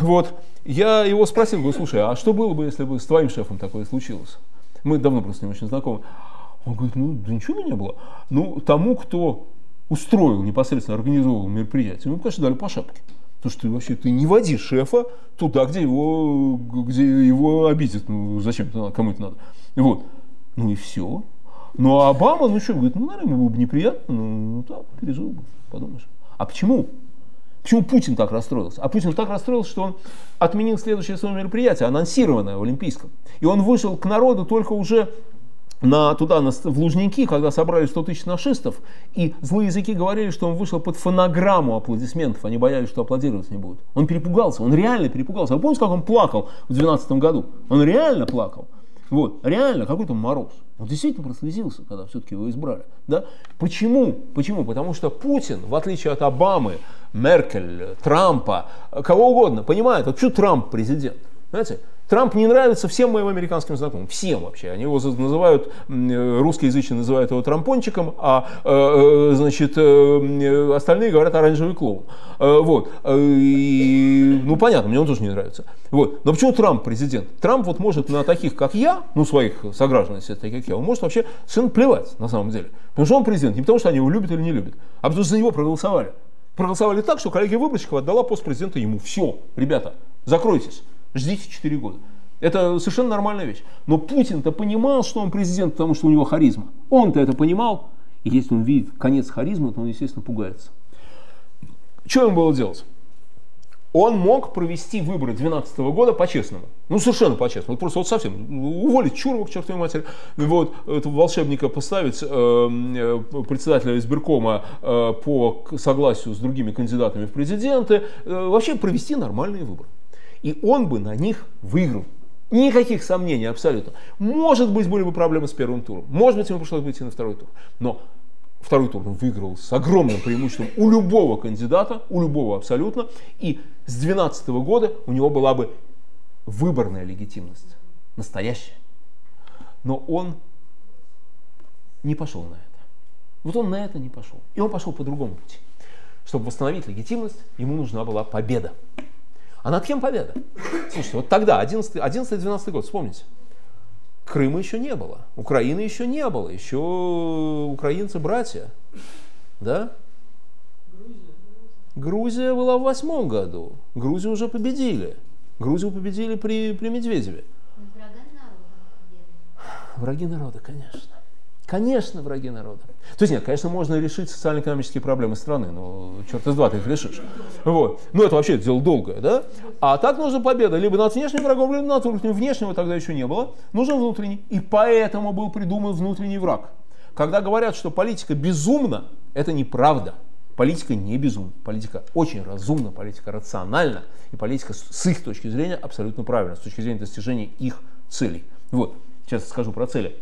Вот. Я его спросил, говорю, слушай, а что было бы, если бы с твоим шефом такое случилось? Мы давно просто с ним очень знакомы. Он говорит, ну, да ничего не было. Ну, тому, кто устроил, непосредственно организовал мероприятие, ему, конечно, дали по шапке. Потому что ты, вообще, ты не води шефа туда, где его, где его обидят. Ну, зачем это надо, кому это надо? Вот. Ну и все. Ну, а Обама, ну что, говорит, ну, наверное, ему было бы неприятно, ну, так, пережил бы, подумаешь. А почему? Почему Путин так расстроился? А Путин так расстроился, что он отменил следующее свое мероприятие, анонсированное в Олимпийском. И он вышел к народу только уже на, туда, на, в Лужники, когда собрали сто тысяч нашистов. И злые языки говорили, что он вышел под фонограмму аплодисментов. Они боялись, что аплодировать не будут. Он перепугался, он реально перепугался. Вы помните, как он плакал в две тысячи двенадцатом году? Он реально плакал. Вот, реально, какой-то мороз. Он действительно прослезился, когда все-таки его избрали. Да? Почему? Почему? Потому что Путин, в отличие от Обамы, Меркель, Трампа, кого угодно, понимает, вот почему Трамп президент. Понимаете? Трамп не нравится всем моим американским знакомым, всем вообще. Они его называют, русскоязычные называют его трампончиком, а значит, остальные говорят оранжевый клоун. Вот. И, ну понятно, мне он тоже не нравится. Вот. Но почему Трамп президент? Трамп вот может на таких, как я, ну своих сограждан, если таких, как я, он может вообще совершенно плевать на самом деле. Потому что он президент, не потому что они его любят или не любят, а потому что за него проголосовали. Проголосовали так, что коллегия выборщиков отдала пост президента ему. Все, ребята, закройтесь. Ждите четыре года. Это совершенно нормальная вещь. Но Путин-то понимал, что он президент, потому что у него харизма. Он-то это понимал. И если он видит конец харизмы, то он, естественно, пугается. Что ему было делать? Он мог провести выборы две тысячи двенадцатого года по-честному. Ну, совершенно по-честному. Просто вот совсем уволить Чурова к чертовой матери. Вот, этого волшебника поставить э, председателя избиркома э, по согласию с другими кандидатами в президенты. Э, вообще провести нормальные выборы. И он бы на них выиграл. Никаких сомнений абсолютно. Может быть, были бы проблемы с первым туром. Может быть, ему пришлось бы идти на второй тур. Но второй тур он выиграл с огромным преимуществом у любого кандидата, у любого абсолютно. И с две тысячи двенадцатого года у него была бы выборная легитимность. Настоящая. Но он не пошел на это. Вот он на это не пошел. И он пошел по другому пути. Чтобы восстановить легитимность, ему нужна была победа. А над кем победа? Слушайте, вот тогда, одиннадцатый-двенадцатый год, вспомните. Крыма еще не было, Украины еще не было, еще украинцы-братья. Да? Грузия была в восьмом году, Грузию уже победили. Грузию победили при, при Медведеве. Враги народа, конечно. Конечно, враги народа. То есть, нет, конечно, можно решить социально-экономические проблемы страны, но черт из два ты их решишь. Вот. Но это вообще дело долгое, да? А так нужна победа либо над внешним врагом, либо над внутренним. Внешнего тогда еще не было. Нужен внутренний. И поэтому был придуман внутренний враг. Когда говорят, что политика безумна, это неправда. Политика не безумна. Политика очень разумна, политика рациональна. И политика с их точки зрения абсолютно правильна, с точки зрения достижения их целей. Вот. Сейчас скажу про цели.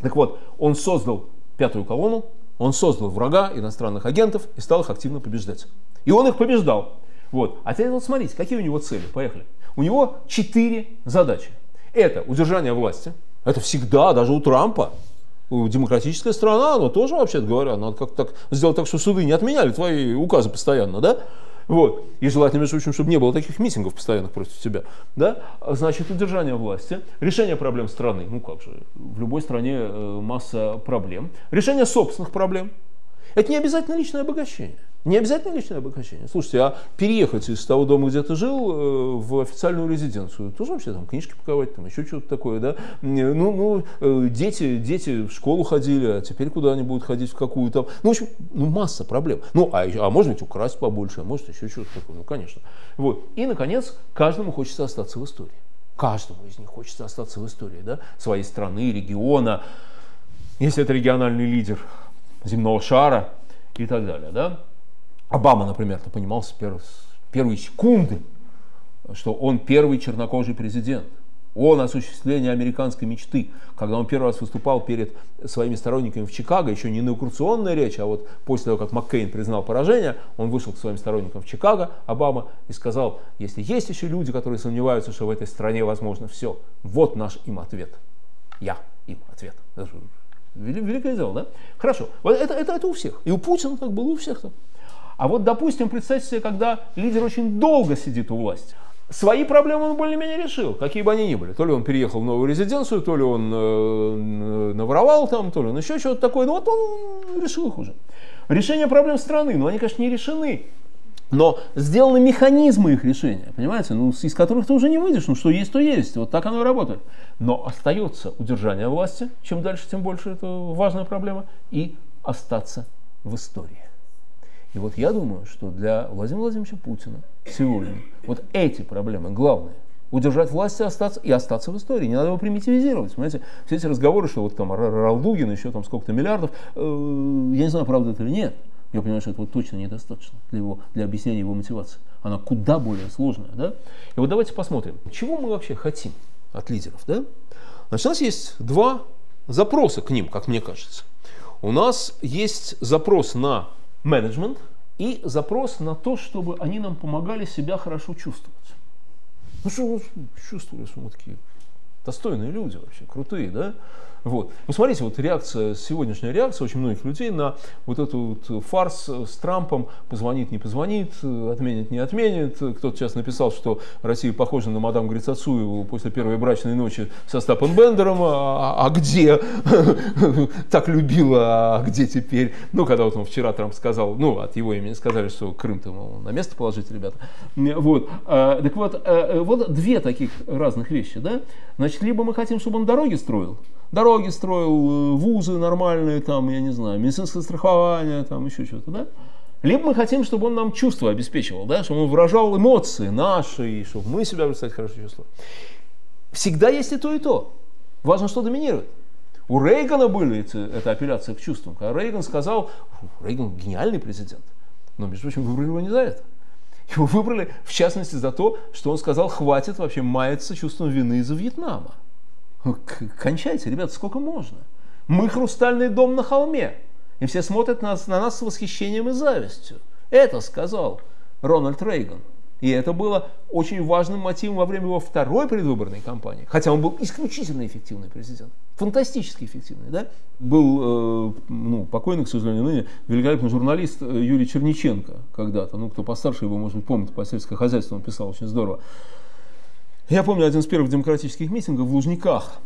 Так вот, он создал пятую колонну, он создал врага, иностранных агентов и стал их активно побеждать. И он их побеждал. Вот. А теперь вот смотрите, какие у него цели. Поехали. У него четыре задачи. Это удержание власти. Это всегда, даже у Трампа. Демократическая страна, она тоже, вообще-то говоря, надо как-то так сделать так, что суды не отменяли твои указы постоянно, да? Вот. И желательно, между прочим, чтобы не было таких митингов постоянных против тебя. Да? Значит, удержание власти, решение проблем страны. Ну как же, в любой стране масса проблем. Решение собственных проблем. Это не обязательно личное обогащение. Не обязательно личное обогащение. Слушайте, а переехать из того дома, где ты жил, в официальную резиденцию, тоже вообще там книжки паковать, там еще что-то такое, да? Ну, ну дети, дети в школу ходили, а теперь куда они будут ходить, в какую там? Ну, в общем, ну, масса проблем. Ну, а, а может быть, украсть побольше, а может еще что-то такое, ну, конечно. Вот. И, наконец, каждому хочется остаться в истории. Каждому из них хочется остаться в истории, да? Своей страны, региона, если это региональный лидер земного шара и так далее, да? Обама, например, понимал с первой секунды, что он первый чернокожий президент. Он осуществление американской мечты. Когда он первый раз выступал перед своими сторонниками в Чикаго, еще не инаугурационная речь, а вот после того, как Маккейн признал поражение, он вышел к своим сторонникам в Чикаго, Обама, и сказал: если есть еще люди, которые сомневаются, что в этой стране возможно все, вот наш им ответ. Я им ответ. Великое дело, да? Хорошо. Вот это, это, это у всех. И у Путина так было, у всех там. А вот, допустим, представьте себе, когда лидер очень долго сидит у власти. Свои проблемы он более-менее решил, какие бы они ни были. То ли он переехал в новую резиденцию, то ли он э, наворовал там, то ли он еще что-то такое. Ну вот он решил их уже. Решение проблем страны, ну они, конечно, не решены. Но сделаны механизмы их решения, понимаете, ну, из которых ты уже не выйдешь, ну что есть, то есть, вот так оно и работает. Но остается удержание власти, чем дальше, тем больше, это важная проблема, и остаться в истории. И вот я думаю, что для Владимира Владимировича Путина сегодня вот эти проблемы главные. Удержать власть и остаться, и остаться в истории. Не надо его примитивизировать. Понимаете? Все эти разговоры, что вот там Ралдугин, еще там сколько-то миллиардов, э, я не знаю, правда это или нет. Я понимаю, что этого точно недостаточно для, его, для объяснения его мотивации. Она куда более сложная. Да? И вот давайте посмотрим, чего мы вообще хотим от лидеров. Да? Значит, у нас есть два запроса к ним, как мне кажется. У нас есть запрос на менеджмент и запрос на то, чтобы они нам помогали себя хорошо чувствовать. Ну что вы чувствовали, что мы такие достойные люди вообще, крутые, да? Вот. Посмотрите, вот реакция, сегодняшняя реакция очень многих людей на вот этот вот фарс с Трампом: позвонит, не позвонит, отменит, не отменит. Кто-то сейчас написал, что Россия похожа на мадам Грицацую после первой брачной ночи со Стаппенбендером, а, а где так любила, а где теперь? Ну, когда вот он вчера Трамп сказал, ну, от его имени сказали, что Крым-то, мол, на место положить, ребята. Вот. Так вот, вот две таких разных вещи, да? Значит, либо мы хотим, чтобы он дороги строил, дороги строил, вузы нормальные, там, я не знаю, медицинское страхование, там еще что-то, да? Либо мы хотим, чтобы он нам чувства обеспечивал, да? Чтобы он выражал эмоции наши, и чтобы мы себя, представить, хорошо чувствовали. Всегда есть и то, и то. Важно, что доминирует. У Рейгана были эти, эта апелляция к чувствам. Когда Рейган сказал, Рейган гениальный президент, но, между прочим, выбрали его не за это. Его выбрали, в частности, за то, что он сказал, хватит вообще маяться чувством вины из-за Вьетнама. Кончайте, ребята, сколько можно. Мы хрустальный дом на холме, и все смотрят на, на нас с восхищением и завистью. Это сказал Рональд Рейган. И это было очень важным мотивом во время его второй предвыборной кампании. Хотя он был исключительно эффективный президент. Фантастически эффективный. Да? Был э, ну, покойный, к сожалению, ныне великолепный журналист Юрий Черниченко когда-то. Ну, кто постарше его, может быть, помнит, по сельскому хозяйству он писал очень здорово. Я помню один из первых демократических митингов в Лужниках,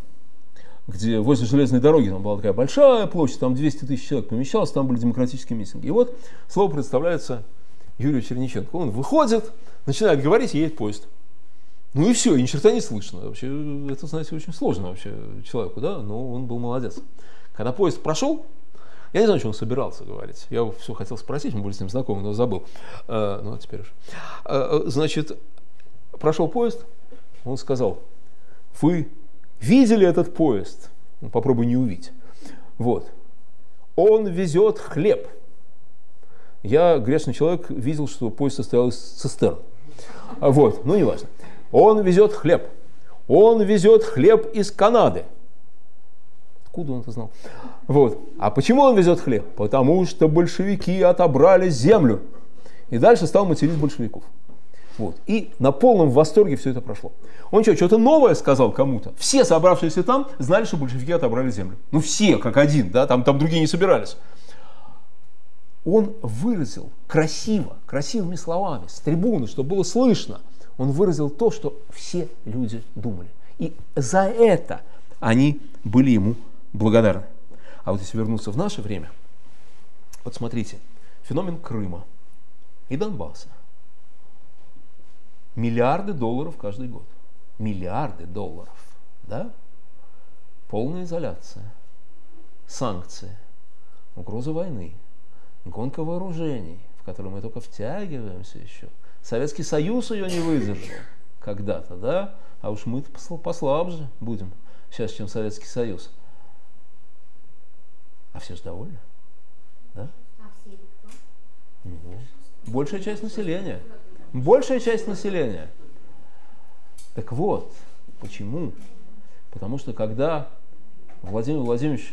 где возле железной дороги, там была такая большая площадь, там двести тысяч человек помещалось, там были демократические митинги. И вот слово представляется Юрию Черниченко. Он выходит, начинает говорить, едет поезд. Ну и все, и ни черта не слышно. Вообще, это, знаете, очень сложно вообще человеку, да, но он был молодец. Когда поезд прошел, я не знаю, что он собирался говорить. Я все хотел спросить, мы были с ним знакомы, но забыл. А, ну а теперь уже. Значит, прошел поезд. Он сказал: вы видели этот поезд? Ну, попробуй не увидеть. Вот. Он везет хлеб. Я, грешный человек, видел, что поезд состоял из цистерн. Вот, ну неважно. Он везет хлеб. Он везет хлеб из Канады. Откуда он это знал? Вот. А почему он везет хлеб? Потому что большевики отобрали землю. И дальше стал материть большевиков. Вот. И на полном восторге все это прошло. Он что, что-то новое сказал кому-то? Все, собравшиеся там, знали, что большевики отобрали землю. Ну все, как один, да, там, там другие не собирались. Он выразил красиво, красивыми словами, с трибуны, чтобы было слышно, он выразил то, что все люди думали. И за это они были ему благодарны. А вот если вернуться в наше время, вот смотрите, феномен Крыма и Донбасса. Миллиарды долларов каждый год. Миллиарды долларов. Да? Полная изоляция. Санкции. Угроза войны. Гонка вооружений, в которую мы только втягиваемся еще. Советский Союз ее не выдержал когда-то, да? А уж мы-то послабже будем сейчас, чем Советский Союз. А все же довольны. Да? Угу. Большая часть населения. Большая часть населения. Так вот, почему? Потому что когда Владимир Владимирович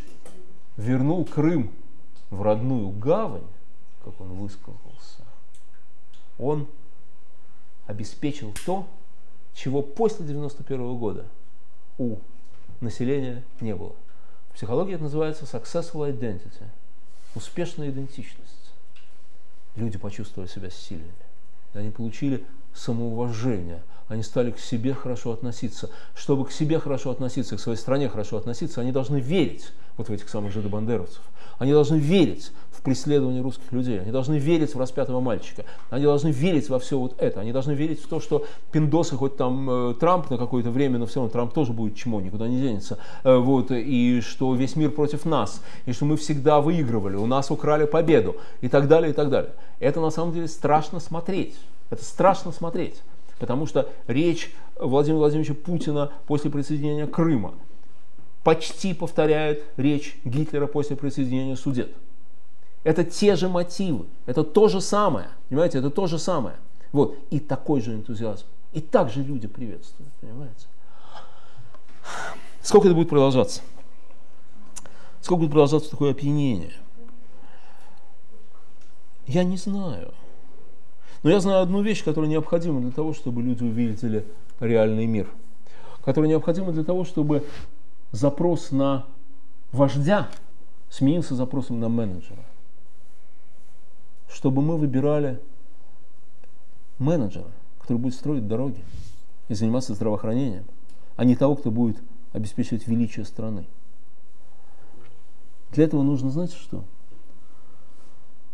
вернул Крым в родную гавань, как он высказался, он обеспечил то, чего после девяносто первого года у населения не было. В психологии это называется successful identity, успешная идентичность. Люди почувствовали себя сильными, они получили самоуважение, они стали к себе хорошо относиться. Чтобы к себе хорошо относиться, к своей стране хорошо относиться, они должны верить вот в этих самых жидобандеровцев. Они должны верить в преследование русских людей, они должны верить в распятого мальчика, они должны верить во все вот это, они должны верить в то, что пиндосы, хоть там э, Трамп на какое-то время, но все равно Трамп тоже будет чмо, никуда не денется, э, вот, и что весь мир против нас, и что мы всегда выигрывали, у нас украли победу, и так далее, и так далее. Это на самом деле страшно смотреть, это страшно смотреть, потому что речь Владимира Владимировича Путина после присоединения Крыма почти повторяет речь Гитлера после присоединения Судет. Это те же мотивы, это то же самое, понимаете, это то же самое. Вот, и такой же энтузиазм, и так же люди приветствуют, понимаете. Сколько это будет продолжаться? Сколько будет продолжаться такое опьянение? Я не знаю. Но я знаю одну вещь, которая необходима для того, чтобы люди увидели реальный мир. Которая необходима для того, чтобы запрос на вождя сменился запросом на менеджера. Чтобы мы выбирали менеджера, который будет строить дороги и заниматься здравоохранением, а не того, кто будет обеспечивать величие страны. Для этого нужно, знаете что?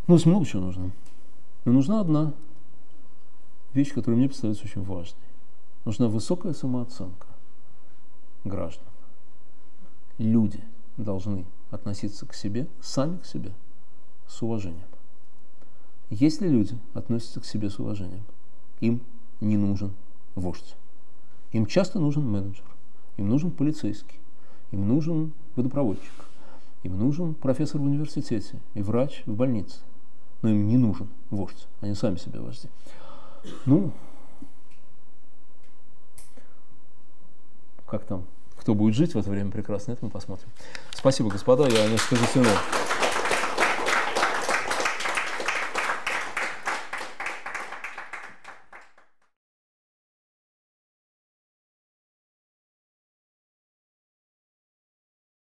Ну, есть много чего нужно. Но нужна одна вещь, которая мне представляется очень важной. Нужна высокая самооценка граждан. Люди должны относиться к себе, сами к себе, с уважением. Если люди относятся к себе с уважением, им не нужен вождь. Им часто нужен менеджер, им нужен полицейский, им нужен водопроводчик, им нужен профессор в университете и врач в больнице. Но им не нужен вождь, они сами себе вожди. Ну, как там? Кто будет жить в это время прекрасно, это мы посмотрим. Спасибо, господа, я не скажу всего.